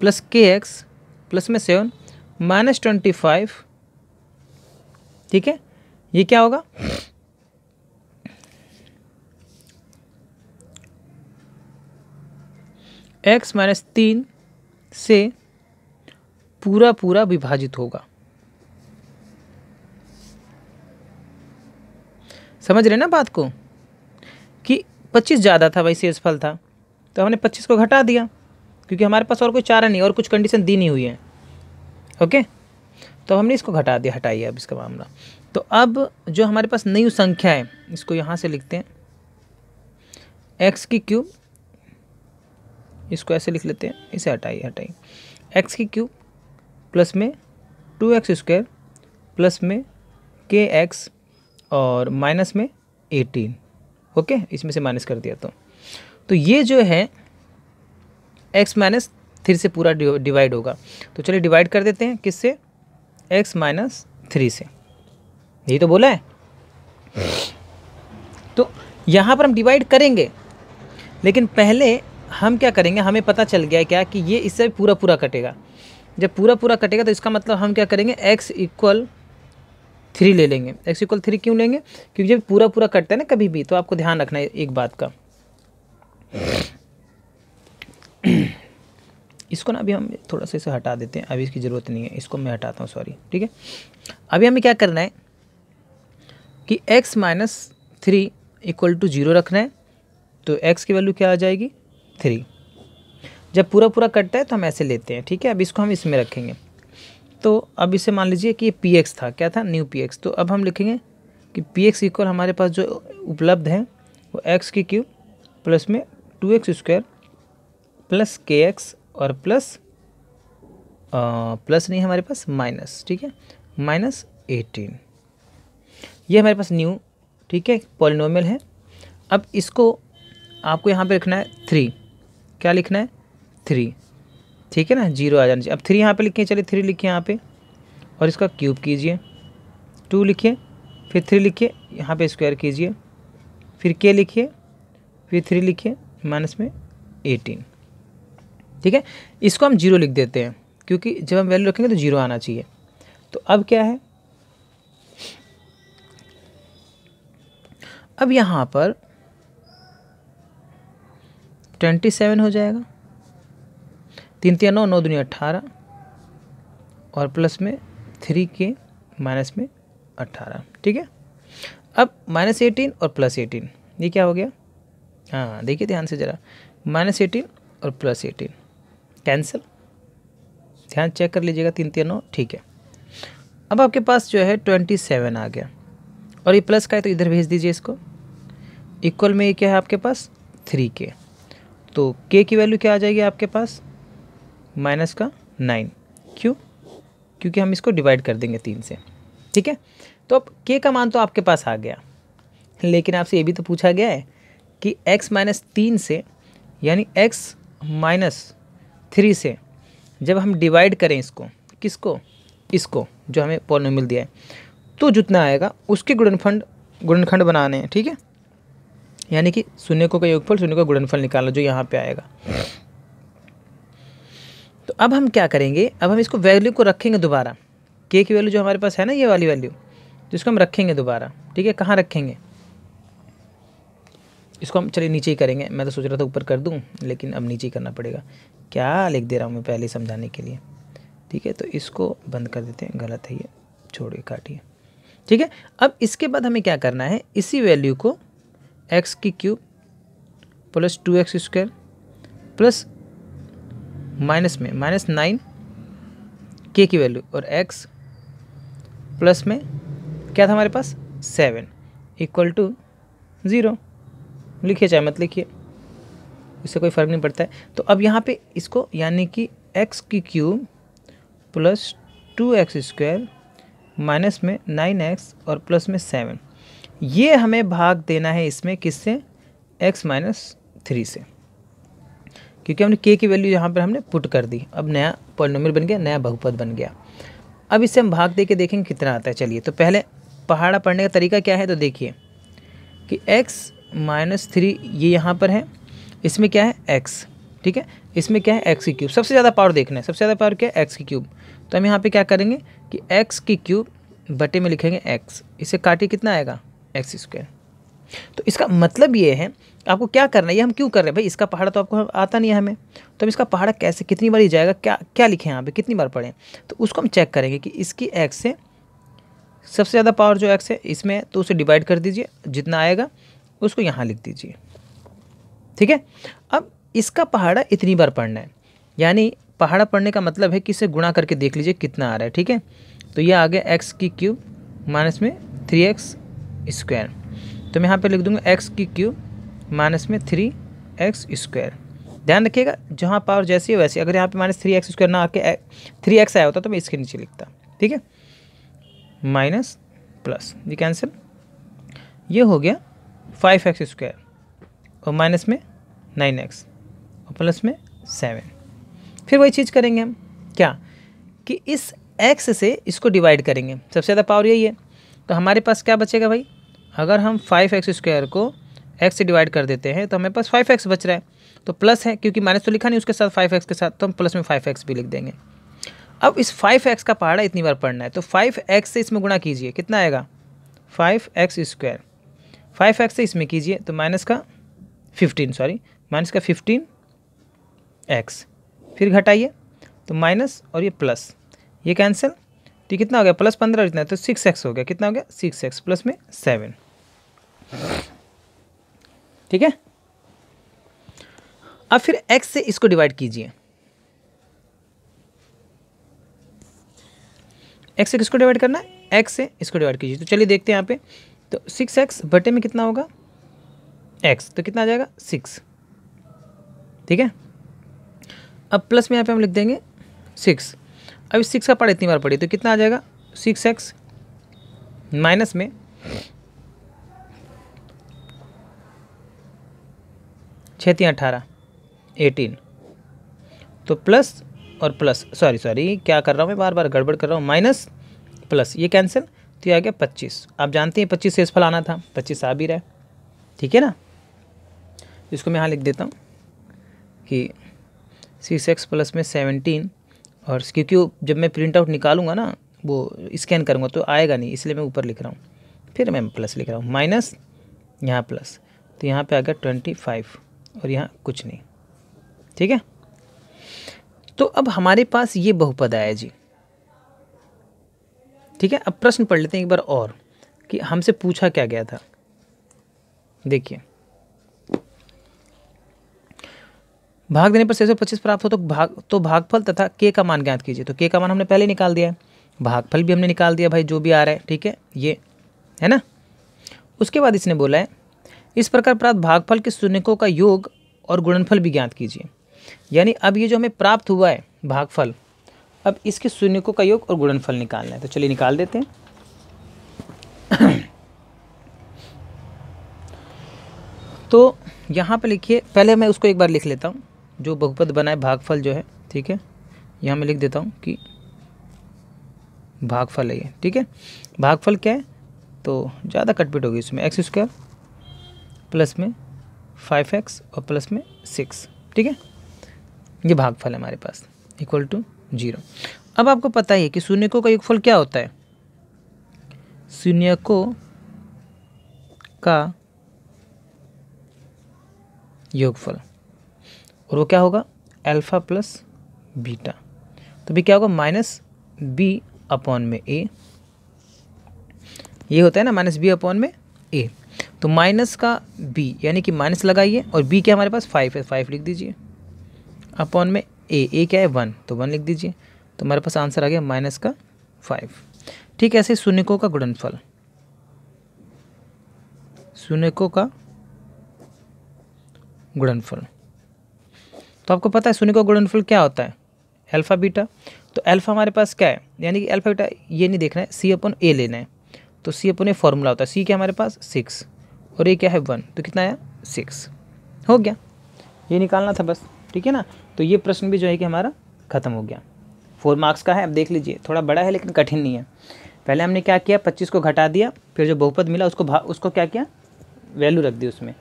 plus k x plus में सेवन माइनस ट्वेंटी फाइव। ठीक है, ये क्या होगा, x माइनस तीन से पूरा पूरा विभाजित होगा। समझ रहे ना बात को, कि पच्चीस ज़्यादा था भाई शेषफल था, तो हमने पच्चीस को घटा दिया क्योंकि हमारे पास और कोई चारा नहीं और कुछ कंडीशन दी नहीं हुई है। ओके, तो हमने इसको घटा दिया, हटाइए अब इसका मामला। तो अब जो हमारे पास नई संख्या है इसको यहाँ से लिखते हैं, एक्स की क्यूब, इसको ऐसे लिख लेते हैं, इसे हटाइए हटाइए एक्स की क्यूब प्लस में टू एक्स स्क्वायर प्लस में के एक्स और माइनस में एटीन। ओके, इसमें से माइनस कर दिया तो तो ये जो है एक्स माइनस थ्री से पूरा डिवाइड होगा। तो चलिए डिवाइड कर देते हैं, किससे, एक्स माइनस थ्री से, यही तो बोला है। तो यहाँ पर हम डिवाइड करेंगे, लेकिन पहले हम क्या करेंगे, हमें पता चल गया है क्या कि ये इससे पूरा पूरा कटेगा। जब पूरा पूरा कटेगा तो इसका मतलब हम क्या करेंगे, x इक्वल थ्री ले लेंगे। x इक्वल थ्री क्यों लेंगे, क्योंकि जब पूरा पूरा कटता है ना कभी भी, तो आपको ध्यान रखना है एक बात का। इसको ना अभी हम थोड़ा सा इसे हटा देते हैं, अभी इसकी ज़रूरत नहीं है, इसको मैं हटाता हूँ, सॉरी। ठीक है, अभी हमें क्या करना है कि x minus three equal to zero रखना है, तो x की वैल्यू क्या आ जाएगी, थ्री। जब पूरा पूरा कटता है तो हम ऐसे लेते हैं। ठीक है, अब इसको हम इसमें रखेंगे, तो अब इसे मान लीजिए कि ये पी एक्स था, क्या था, न्यू पी एक्स। तो अब हम लिखेंगे कि पी एक्स इक्वल हमारे पास जो उपलब्ध है वो एक्स की क्यूब प्लस में two x square plus k x और प्लस आ, प्लस नहीं हमारे पास माइनस, ठीक है, माइनस एटीन। ये हमारे पास न्यू, ठीक है, पॉलिनोमियल है। अब इसको आपको यहाँ पे लिखना है थ्री, क्या लिखना है, थ्री। ठीक है ना, जीरो आ जाना चाहिए। अब थ्री यहाँ पे लिखिए, चलिए थ्री लिखिए यहाँ पे और इसका क्यूब कीजिए, टू लिखिए फिर थ्री लिखिए, यहाँ पे स्क्वायर कीजिए, फिर के लिखिए, फिर थ्री लिखिए माइनस में एटीन। ठीक है, इसको हम जीरो लिख देते हैं क्योंकि जब हम वैल्यू रखेंगे तो जीरो आना चाहिए। तो अब क्या है, अब यहाँ पर ट्वेंटी सेवन हो जाएगा, तीन तीन नौ, नौ दुनिया अट्ठारह और प्लस में थ्री के माइनस में अट्ठारह, ठीक है। अब माइनस एटीन और प्लस एटीन ये क्या हो गया, हाँ देखिए ध्यान से ज़रा, माइनस एटीन और प्लस एटीन कैंसिल, ध्यान चेक कर लीजिएगा, तीन तीन नौ, ठीक है। अब आपके पास जो है ट्वेंटी सेवन आ गया और ये प्लस का है तो इधर भेज दीजिए इसको, इक्वल में ये क्या है आपके पास थ्री के, तो के की वैल्यू क्या आ जाएगी आपके पास माइनस का नाइन, क्यों, क्योंकि हम इसको डिवाइड कर देंगे तीन से, ठीक है। तो अब के का मान तो आपके पास आ गया, लेकिन आपसे ये भी तो पूछा गया है कि एक्स माइनस तीन से यानी एक्स माइनस थ्री से जब हम डिवाइड करें इसको, किसको, इसको जो हमें पॉलिनोमियल दिया है, तो जितना आएगा उसके गुणनखंड गुणनखंड बनाने हैं, ठीक है, यानी कि शून्य को का योगफल शून्य का गुणनफल निकालना जो यहाँ पे आएगा। तो अब हम क्या करेंगे, अब हम इसको वैल्यू को रखेंगे दोबारा, के की वैल्यू जो हमारे पास है ना ये वाली वैल्यू, जिसको हम रखेंगे दोबारा, ठीक है। कहाँ रखेंगे इसको हम, चलिए नीचे ही करेंगे, मैं तो सोच रहा था ऊपर कर दूँ लेकिन अब नीचे ही करना पड़ेगा, क्या लिख दे रहा हूँ मैं पहले समझाने के लिए, ठीक है। तो इसको बंद कर देते हैं, गलत है ये, छोड़िए काटिए, ठीक है। अब इसके बाद हमें क्या करना है, इसी वैल्यू को एक्स की cube plus two x square plus minus में माइनस नाइन के की वैल्यू और एक्स प्लस में क्या था हमारे पास सेवन इक्वल टू ज़ीरो, लिखिए चाहे मत लिखिए, इससे कोई फ़र्क नहीं पड़ता है। तो अब यहाँ पे इसको यानी कि एक्स की cube plus two x square minus में नाइन एक्स और प्लस में सेवन, ये हमें भाग देना है इसमें किससे, एक्स माइनस थ्री से, क्योंकि हमने के की वैल्यू यहाँ पर हमने पुट कर दी। अब नया पॉलिनोमियल बन गया, नया बहुपद बन गया। अब इससे हम भाग दे के देखेंगे कितना आता है। चलिए तो पहले पहाड़ा पढ़ने का तरीका क्या है, तो देखिए कि एक्स माइनस थ्री ये यहाँ पर है, इसमें क्या है एक्स, ठीक है, इसमें क्या है एक्स की क्यूब, सबसे ज़्यादा पावर देखना है, सबसे ज़्यादा पावर क्या है एक्स की क्यूब। तो हम यहाँ पे क्या करेंगे कि एक्स की क्यूब बटे में लिखेंगे एक्स, इसे काटिए कितना आएगा एक्स स्क्वायर। तो इसका मतलब ये है आपको क्या करना है, ये हम क्यों कर रहे हैं भाई, इसका पहाड़ा तो आपको आता नहीं है हमें, तो हम इसका पहाड़ा कैसे, कितनी बार ही जाएगा, क्या क्या लिखें यहाँ पर, कितनी बार पढ़ें, तो उसको हम चेक करेंगे कि इसकी एक्स से सबसे ज़्यादा पावर जो एक्स है इसमें, तो उसे डिवाइड कर दीजिए, जितना आएगा उसको यहाँ लिख दीजिए, ठीक है। अब इसका पहाड़ा इतनी बार पढ़ना है, यानी पहाड़ा पढ़ने का मतलब है कि इसे गुणा करके देख लीजिए कितना आ रहा है, ठीक है। तो ये आ गया एक्स की क्यूब माइनस में थ्री एक्स स्क्वायर, तो मैं यहाँ पे लिख दूंगा एक्स की क्यूब माइनस में थ्री एक्स स्क्वायर। ध्यान रखिएगा जहाँ पावर जैसी है वैसी, अगर यहाँ पे माइनस थ्री एक्स स्क्वायर ना आके थ्री एक्स आया होता तो मैं इसके नीचे लिखता, ठीक है, माइनस प्लस ये कैंसिल, ये हो गया फाइव एक्स स्क्वायर और माइनस में नाइन एक्स और प्लस में सेवन। फिर वही चीज़ करेंगे हम क्या, कि इस एक्स से इसको डिवाइड करेंगे, सबसे ज़्यादा पावर यही है, तो हमारे पास क्या बचेगा भाई, अगर हम फाइव एक्स स्क्वायर को एक्स से डिवाइड कर देते हैं तो हमारे पास फाइव एक्स बच रहा है, तो प्लस है क्योंकि माइनस तो लिखा नहीं उसके साथ फाइव एक्स के साथ, तो हम प्लस में फाइव एक्स भी लिख देंगे। अब इस फाइव एक्स का पहाड़ा इतनी बार पढ़ना है, तो फाइव एक्स से इसमें गुणा कीजिए, कितना आएगा five x square, five x से इसमें कीजिए तो माइनस का फिफ्टीन, सॉरी माइनस का फिफ्टीन एक्स, फिर घटाइए तो माइनस और ये प्लस ये कैंसिल, तो कितना हो गया प्लस पंद्रह जितना, तो सिक्स एक्स हो गया, कितना हो गया सिक्स एक्स प्लस में सेवन, ठीक है। अब फिर एक्स से इसको डिवाइड कीजिए, एक्स से किसको डिवाइड करना है, एक्स से इसको डिवाइड कीजिए, तो चलिए देखते हैं यहाँ पे, तो सिक्स एक्स बटे में कितना होगा एक्स, तो कितना आ जाएगा सिक्स, ठीक है। अब प्लस में यहाँ पे हम लिख देंगे सिक्स, अब इस सिक्स का पहाड़ा इतनी बार पड़ी तो कितना आ जाएगा सिक्स एक्स माइनस में, छः अठारह एटीन, तो प्लस और प्लस, सॉरी सॉरी क्या कर रहा हूँ मैं, बार बार गड़बड़ कर रहा हूँ, माइनस प्लस ये कैंसिल, तो ये आ गया पच्चीस। आप जानते हैं पच्चीस से शेषफल आना था, पच्चीस आ भी रहा है, ठीक है ना। इसको मैं यहाँ लिख देता हूँ कि सिक्स एक्स प्लस में सेवनटीन, और क्योंकि जब मैं प्रिंट आउट निकालूंगा ना वो स्कैन करूंगा तो आएगा नहीं, इसलिए मैं ऊपर लिख रहा हूँ, फिर मैं प्लस लिख रहा हूँ, माइनस यहाँ प्लस, तो यहाँ पे आ गया ट्वेंटी फाइव और यहाँ कुछ नहीं, ठीक है। तो अब हमारे पास ये बहुपद आया जी। ठीक है, अब प्रश्न पढ़ लेते हैं एक बार और कि हमसे पूछा क्या गया था। देखिए, भाग देने पर छः सौ पच्चीस प्राप्त हो तो भाग तो भागफल तथा के का मान ज्ञात कीजिए। तो के का मान हमने पहले निकाल दिया है, भागफल भी हमने निकाल दिया भाई, जो भी आ रहा है। ठीक है, ये है ना। उसके बाद इसने बोला है इस प्रकार प्राप्त भागफल के शून्यकों का योग और गुणनफल भी ज्ञात कीजिए। यानी अब ये जो हमें प्राप्त हुआ है भागफल, अब इसके शून्यकों का योग और गुणनफल निकालना है। तो चलिए निकाल देते हैं। तो यहाँ पे लिखिए, पहले मैं उसको एक बार लिख लेता हूँ जो बहुपद बना है भागफल जो है। ठीक है, यहाँ मैं लिख देता हूँ कि भागफल है ये। ठीक है, भागफल क्या है तो ज़्यादा कटपिट होगी इसमें, एक्स स्क्वायर प्लस में फाइव एक्स और प्लस में सिक्स। ठीक है, ये भागफल है हमारे पास, इक्वल टू जीरो। अब आपको पता ही है कि शून्यकों का योगफल क्या होता है। शून्यकों का योगफल, और वो क्या होगा, अल्फा प्लस बीटा। तो भी क्या होगा, माइनस बी अपॉन में ए। ये होता है ना माइनस बी अपॉन में ए। तो माइनस का बी यानी कि माइनस लगाइए, और बी क्या हमारे पास फाइव है, फाइव लिख दीजिए अपॉन में ए। ए क्या है, वन, तो वन लिख दीजिए। तो हमारे पास आंसर आ गया माइनस का फाइव। ठीक है, ऐसे शून्यकों का गुणनफल, शून्यकों का गुणनफल। तो आपको पता है शून्यकों का गुणनफल क्या होता है, अल्फा बीटा। तो अल्फा हमारे पास क्या है, यानी कि अल्फा बीटा ये नहीं देखना है, सी अपॉन ए लेना है। तो सी अपॉन ए फॉर्मूला होता है, सी क्या हमारे पास सिक्स और ए क्या है वन, तो कितना आया सिक्स। हो गया, ये निकालना था बस। ठीक है ना, तो ये प्रश्न भी जो है कि हमारा खत्म हो गया। फोर मार्क्स का है, अब देख लीजिए, थोड़ा बड़ा है लेकिन कठिन नहीं है। पहले हमने क्या किया, पच्चीस को घटा दिया, फिर जो बहुपद मिला उसको भा उसको क्या किया, वैल्यू रख दी उसमें।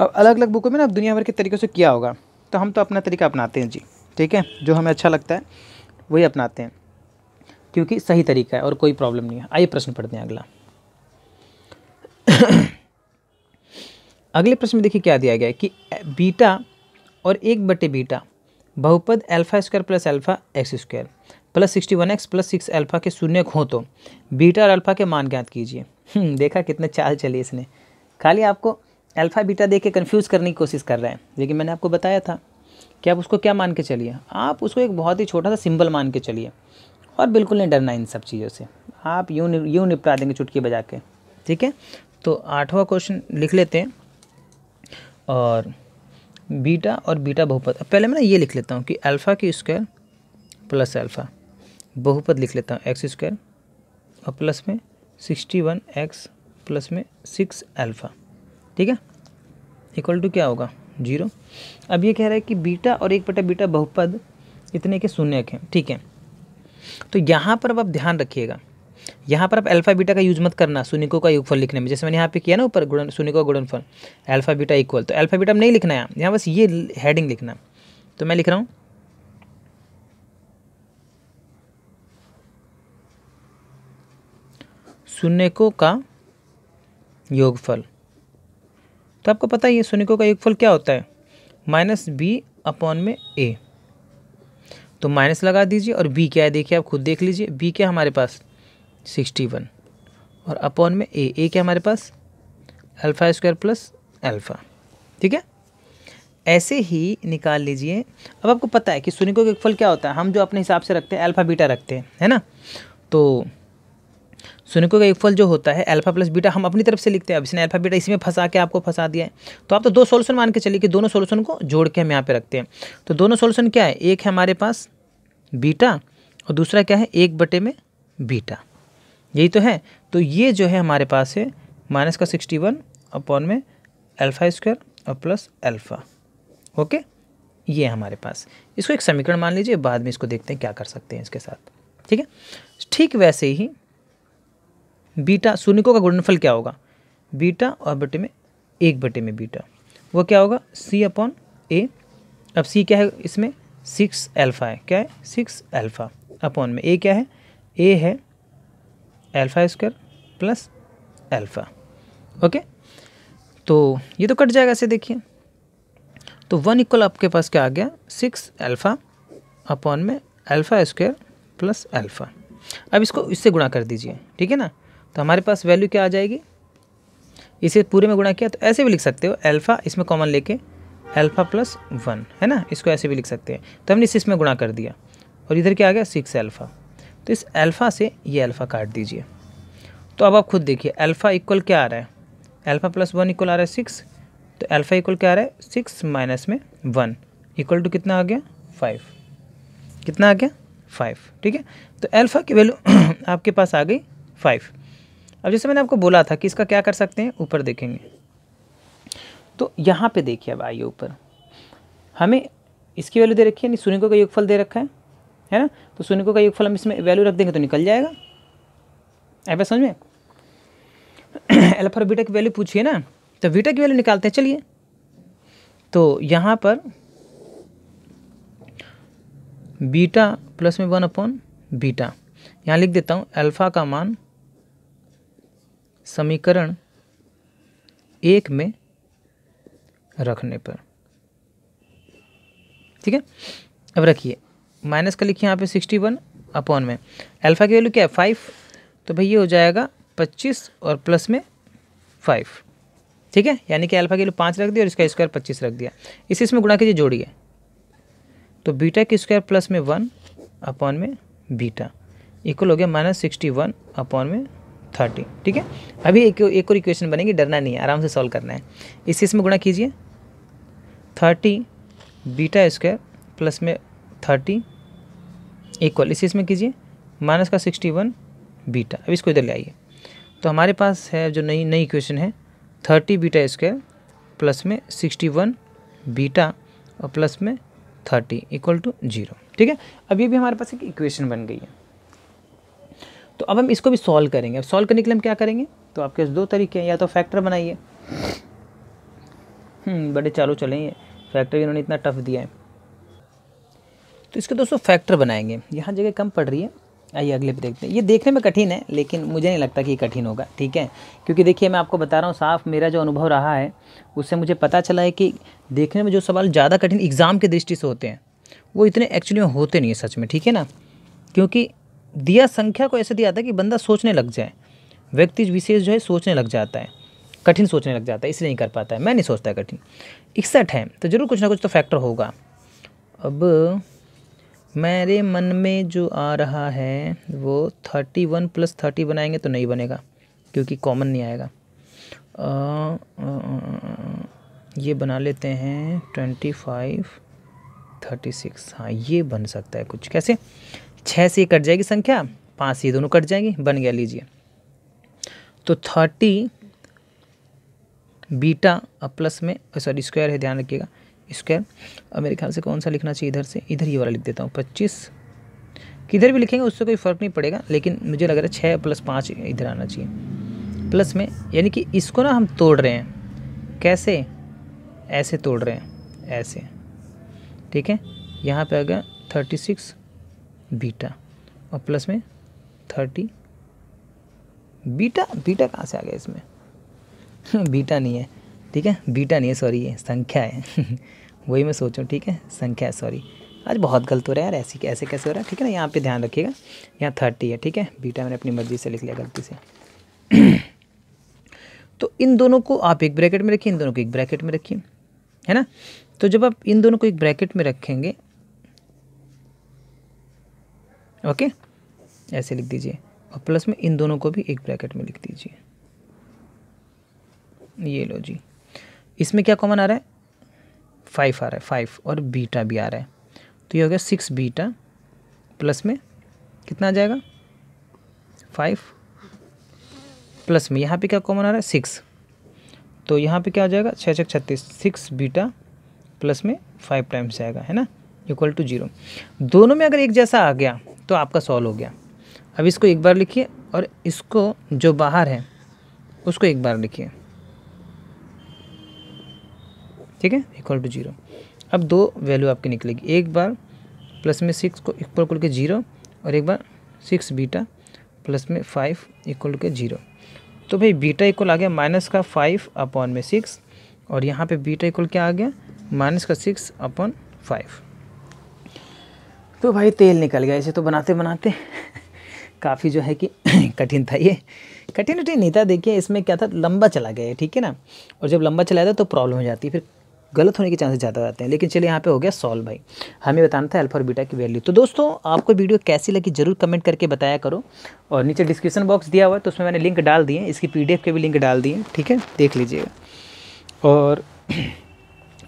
अब अलग अलग बुकों में ना दुनिया भर के तरीक़े से किया होगा, तो हम तो अपना तरीका अपनाते हैं जी। ठीक है, जो हमें अच्छा लगता है वही अपनाते हैं, क्योंकि सही तरीका है और कोई प्रॉब्लम नहीं है। आइए प्रश्न पढ़ते हैं अगला। अगले प्रश्न में देखिए क्या दिया गया है कि बीटा और एक बटे बीटा बहुपद alpha square plus alpha x square plus sixty one x plus six alpha के शून्यक हो तो बीटा और अल्फा के मान ज्ञात कीजिए। देखा कितने चाल चली इसने, खाली आपको अल्फा बीटा देख के कन्फ्यूज़ करने की कोशिश कर रहा है। लेकिन मैंने आपको बताया था कि आप उसको क्या मान के चलिए, आप उसको एक बहुत ही छोटा सा सिंबल मान के चलिए, और बिल्कुल नहीं डरना इन सब चीज़ों से। आप यूँ यूँ निपटा देंगे चुटकी बजा के। ठीक है, तो आठवां क्वेश्चन लिख लेते हैं, और बीटा और बीटा बहुपद। अब पहले मैं ना ये लिख लेता हूँ कि अल्फ़ा की स्क्वायर प्लस अल्फ़ा बहुपद लिख लेता हूँ एक्स स्क्वायर और प्लस में सिक्सटी वन एक्स प्लस में सिक्स अल्फ़ा। ठीक है, इक्वल टू क्या होगा, जीरो। अब ये कह रहा है कि बीटा और एक बटा बीटा बहुपद इतने के शून्यक हैं। ठीक है, तो यहाँ पर अब आप ध्यान रखिएगा, यहाँ पर आप अल्फ़ा बीटा का यूज मत करना शून्यकों का योगफल लिखने में, जैसे मैंने यहाँ पे किया ना ऊपर गुणन शून्यकों का गुणनफल अल्फ़ा बीटा इक्वल। तो अल्फ़ा बीटा नहीं लिखना है यहाँ, बस ये हेडिंग लिखना। तो मैं लिख रहा हूँ शून्यकों का योगफल। तो आपको पता ही है शून्यकों का योगफल क्या होता है, माइनस बी अपॉन में ए। तो माइनस लगा दीजिए, और बी क्या है देखिए, आप खुद देख लीजिए, बी क्या हमारे पास सिक्सटी वन और अपॉन में ए। ए क्या हमारे पास, अल्फ़ा स्क्वायर प्लस अल्फ़ा। ठीक है, ऐसे ही निकाल लीजिए। अब आपको पता है कि शून्यकों का योगफल क्या होता है, हम जो अपने हिसाब से रखते हैं अल्फ़ा बीटा रखते हैं, है ना। तो शून्यकों का योगफल जो होता है अल्फ़ा प्लस बीटा हम अपनी तरफ से लिखते हैं। अब इसने अल्फ़ा बीटा इसमें फंसा के आपको फंसा दिया है, तो आप तो दो सॉल्यूशन मान के चलिए कि दोनों सॉल्यूशन को जोड़ के हम यहाँ पे रखते हैं। तो दोनों सॉल्यूशन क्या है, एक है हमारे पास बीटा और दूसरा क्या है एक बटे में बीटा, यही तो है। तो ये जो है हमारे पास है माइनस का सिक्सटी वन अपॉन में अल्फ़ा स्क्वायर और प्लस अल्फ़ा। ओके, ये हमारे पास, इसको एक समीकरण मान लीजिए, बाद में इसको देखते हैं क्या कर सकते हैं इसके साथ। ठीक है, ठीक वैसे ही बीटा शून्यकों का गुणनफल क्या होगा, बीटा और बटे में एक बटे में बीटा, वो क्या होगा सी अपॉन ए। अब सी क्या है इसमें, सिक्स अल्फ़ा है, क्या है सिक्स अल्फ़ा अपॉन में ए क्या है, ए है alpha square plus alpha. Okay, तो ये तो कट जाएगा ऐसे देखिए। तो वन इक्वल आपके पास क्या आ गया, सिक्स अल्फ़ा अपॉन में अल्फ़ा स्क्वायर प्लस अल्फ़ा। अब इसको इससे गुणा कर दीजिए, ठीक है ना। तो हमारे पास वैल्यू क्या आ जाएगी, इसे पूरे में गुणा किया तो ऐसे भी लिख सकते हो, अल्फ़ा इसमें कॉमन लेके अल्फ़ा प्लस वन, है ना, इसको ऐसे भी लिख सकते हैं। तो हमने इसे इसमें गुणा कर दिया और इधर क्या आ गया, सिक्स अल्फ़ा। तो इस अल्फ़ा से ये अल्फ़ा काट दीजिए। तो अब आप खुद देखिए अल्फ़ा इक्वल क्या आ रहा है, अल्फ़ा प्लस वन इक्वल आ रहा है सिक्स, तो अल्फ़ा इक्वल क्या आ रहा है, सिक्स माइनस में वन इक्वल टू कितना आ गया, फाइव। कितना आ गया, फाइव, ठीक है। तो अल्फ़ा की वैल्यू आपके पास आ गई फाइव। अब जैसे मैंने आपको बोला था कि इसका क्या कर सकते हैं, ऊपर देखेंगे। तो यहाँ पे देखिए, अब आइए ऊपर हमें इसकी वैल्यू दे रखी है, नहीं शून्यकों का योगफल दे रखा है, है ना। तो शून्यकों का योगफल हम इसमें वैल्यू रख देंगे तो निकल जाएगा, ऐसा समझ में। अल्फ़ा और बीटा की वैल्यू पूछिए ना, तो बीटा की वैल्यू निकालते हैं, चलिए। तो यहाँ पर बीटा प्लस में वन अपॉन बीटा, यहाँ लिख देता हूँ अल्फ़ा का मान समीकरण एक में रखने पर, ठीक है। अब रखिए माइनस का लिखिए यहाँ पे सिक्सटी वन अपॉन में अल्फ़ा की वैल्यू क्या है, फाइव। तो भाई ये हो जाएगा पच्चीस और प्लस में फाइव, ठीक है। यानी कि अल्फ़ा की वैल्यू पाँच रख दिया और इसका स्क्वायर पच्चीस रख दिया। इसे इसमें गुणा कीजिए, जोड़िए। तो बीटा की स्क्वायर प्लस में वन अपॉन में बीटा इक्वल हो गया माइनस सिक्सटी वन अपॉन में थर्टी, ठीक है। अभी एक एक और इक्वेशन बनेगी, डरना नहीं है, आराम से सॉल्व करना है। इसे इसमें गुणा कीजिए, थर्टी बीटा स्क्वायर प्लस में थर्टी इक्वल, इसे इसमें कीजिए माइनस का सिक्सटी वन बीटा। अब इसको इधर ले आइए, तो हमारे पास है जो नई नई इक्वेशन है, थर्टी बीटा स्क्वायर प्लस में सिक्सटी वन बीटा और प्लस में थर्टी इक्वल टू जीरो, ठीक है। अब ये भी हमारे पास एक इक्वेशन बन गई है। तो अब हम इसको भी सॉल्व करेंगे। अब सॉल्व करने के लिए हम क्या करेंगे, तो आपके दो तरीके हैं, या तो फैक्टर बनाइए, बड़े चालू चलेंगे फैक्टर, इन्होंने इतना टफ दिया है। तो इसके दोस्तों फैक्टर बनाएंगे, यहाँ जगह कम पड़ रही है, आइए अगले पे देखते हैं। ये देखने में कठिन है लेकिन मुझे नहीं लगता कि ये कठिन होगा, ठीक है। क्योंकि देखिए मैं आपको बता रहा हूँ, साफ मेरा जो अनुभव रहा है उससे मुझे पता चला है कि देखने में जो सवाल ज़्यादा कठिन एग्ज़ाम के दृष्टि से होते हैं वो इतने एक्चुअली में होते नहीं है सच में, ठीक है ना। क्योंकि दिया संख्या को ऐसे दिया था कि बंदा सोचने लग जाए, व्यक्ति विशेष जो है सोचने लग जाता है, कठिन सोचने लग जाता है, इसलिए नहीं कर पाता है। मैं नहीं सोचता कठिन, इकसठ है तो ज़रूर कुछ ना कुछ तो फैक्टर होगा। अब मेरे मन में जो आ रहा है वो थर्टी वन प्लस थर्टी बनाएंगे तो नहीं बनेगा क्योंकि कॉमन नहीं आएगा। आ, आ, आ, ये बना लेते हैं ट्वेंटी फाइव थर्टी सिक्स, हाँ ये बन सकता है कुछ। कैसे, छः से कट जाएगी संख्या, पाँच से दोनों कट जाएंगी, बन गया। लीजिए तो थर्टी बीटा प्लस में सॉरी स्क्वायर है, ध्यान रखिएगा स्क्वायर। अब मेरे ख्याल से कौन सा लिखना चाहिए, इधर से इधर ये वाला लिख देता हूँ पच्चीस, किधर भी लिखेंगे उससे कोई फ़र्क नहीं पड़ेगा। लेकिन मुझे लग रहा है छः प्लस पाँच इधर आना चाहिए प्लस में, यानी कि इसको ना हम तोड़ रहे हैं। कैसे, ऐसे तोड़ रहे हैं, ऐसे, ठीक है। यहाँ पे आ गया थर्टी सिक्स बीटा और प्लस में थर्टी बीटा, बीटा कहाँ से आ गया इसमें बीटा नहीं है, ठीक है, बीटा नहीं है, सॉरी ये संख्या है वही मैं सोचूं, ठीक है, संख्या है, सॉरी आज बहुत गलत हो रहा है यार, ऐसी ऐसे कैसे हो रहा है, ठीक है ना। यहाँ पे ध्यान रखिएगा, यहाँ थर्टी है, ठीक है, बीटा मैंने अपनी मर्ज़ी से लिख लिया गलती से तो इन दोनों को आप एक ब्रैकेट में रखिए, इन दोनों को एक ब्रैकेट में रखिए, है ना। तो जब आप इन दोनों को एक ब्रैकेट में रखेंगे, ओके, ऐसे लिख दीजिए और प्लस में इन दोनों को भी एक ब्रैकेट में लिख दीजिए। ये लो जी, इसमें क्या कॉमन आ रहा है, फाइव आ रहा है, फाइव और बीटा भी आ रहा है। तो ये हो गया सिक्स बीटा प्लस में कितना आ जाएगा, फाइव प्लस में यहाँ पे क्या कॉमन आ रहा है, सिक्स। तो यहाँ पे क्या आ जाएगा, छः छः छत्तीस, सिक्स बीटा प्लस में फाइव टाइम्स आएगा, है ना, इक्वल टू जीरो। दोनों में अगर एक जैसा आ गया तो आपका सॉल्व हो गया। अब इसको एक बार लिखिए और इसको जो बाहर है उसको एक बार लिखिए, ठीक है, इक्वल टू जीरो। अब दो वैल्यू आपकी निकलेगी, एक बार प्लस में सिक्स को इक्वल करके जीरो और एक बार सिक्स बीटा प्लस में फाइव इक्वल के जीरो। तो भाई बीटा इक्वल आ गया माइनस का फाइव अपॉन में सिक्स और यहाँ पे बीटा इक्वल क्या आ गया, माइनस का सिक्स अपॉन फाइव। तो भाई तेल निकल गया। इसे तो बनाते बनाते काफ़ी जो है कि कठिन था, ये कठिन कठिन नहीं था। देखिए इसमें क्या था, लंबा चला गया, ठीक है ना, और जब लंबा चला जाता तो प्रॉब्लम हो जाती है, फिर गलत होने के चांसेस ज़्यादा रहते हैं। लेकिन चलिए यहाँ पे हो गया सॉल्व। भाई हमें बताना था अल्फा और बीटा की वैल्यू। तो दोस्तों आपको वीडियो कैसी लगी जरूर कमेंट करके बताया करो, और नीचे डिस्क्रिप्शन बॉक्स दिया हुआ है तो उसमें मैंने लिंक डाल दिए, इसकी पीडीएफ के भी लिंक डाल दिए, ठीक है, देख लीजिएगा। और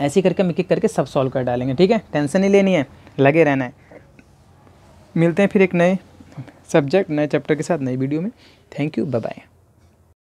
ऐसे करके हम एक करके सब सॉल्व कर डालेंगे, ठीक है, टेंशन नहीं लेनी है, लगे रहना है। मिलते हैं फिर एक नए सब्जेक्ट नए चैप्टर के साथ नई वीडियो में। Thank you, bye bye.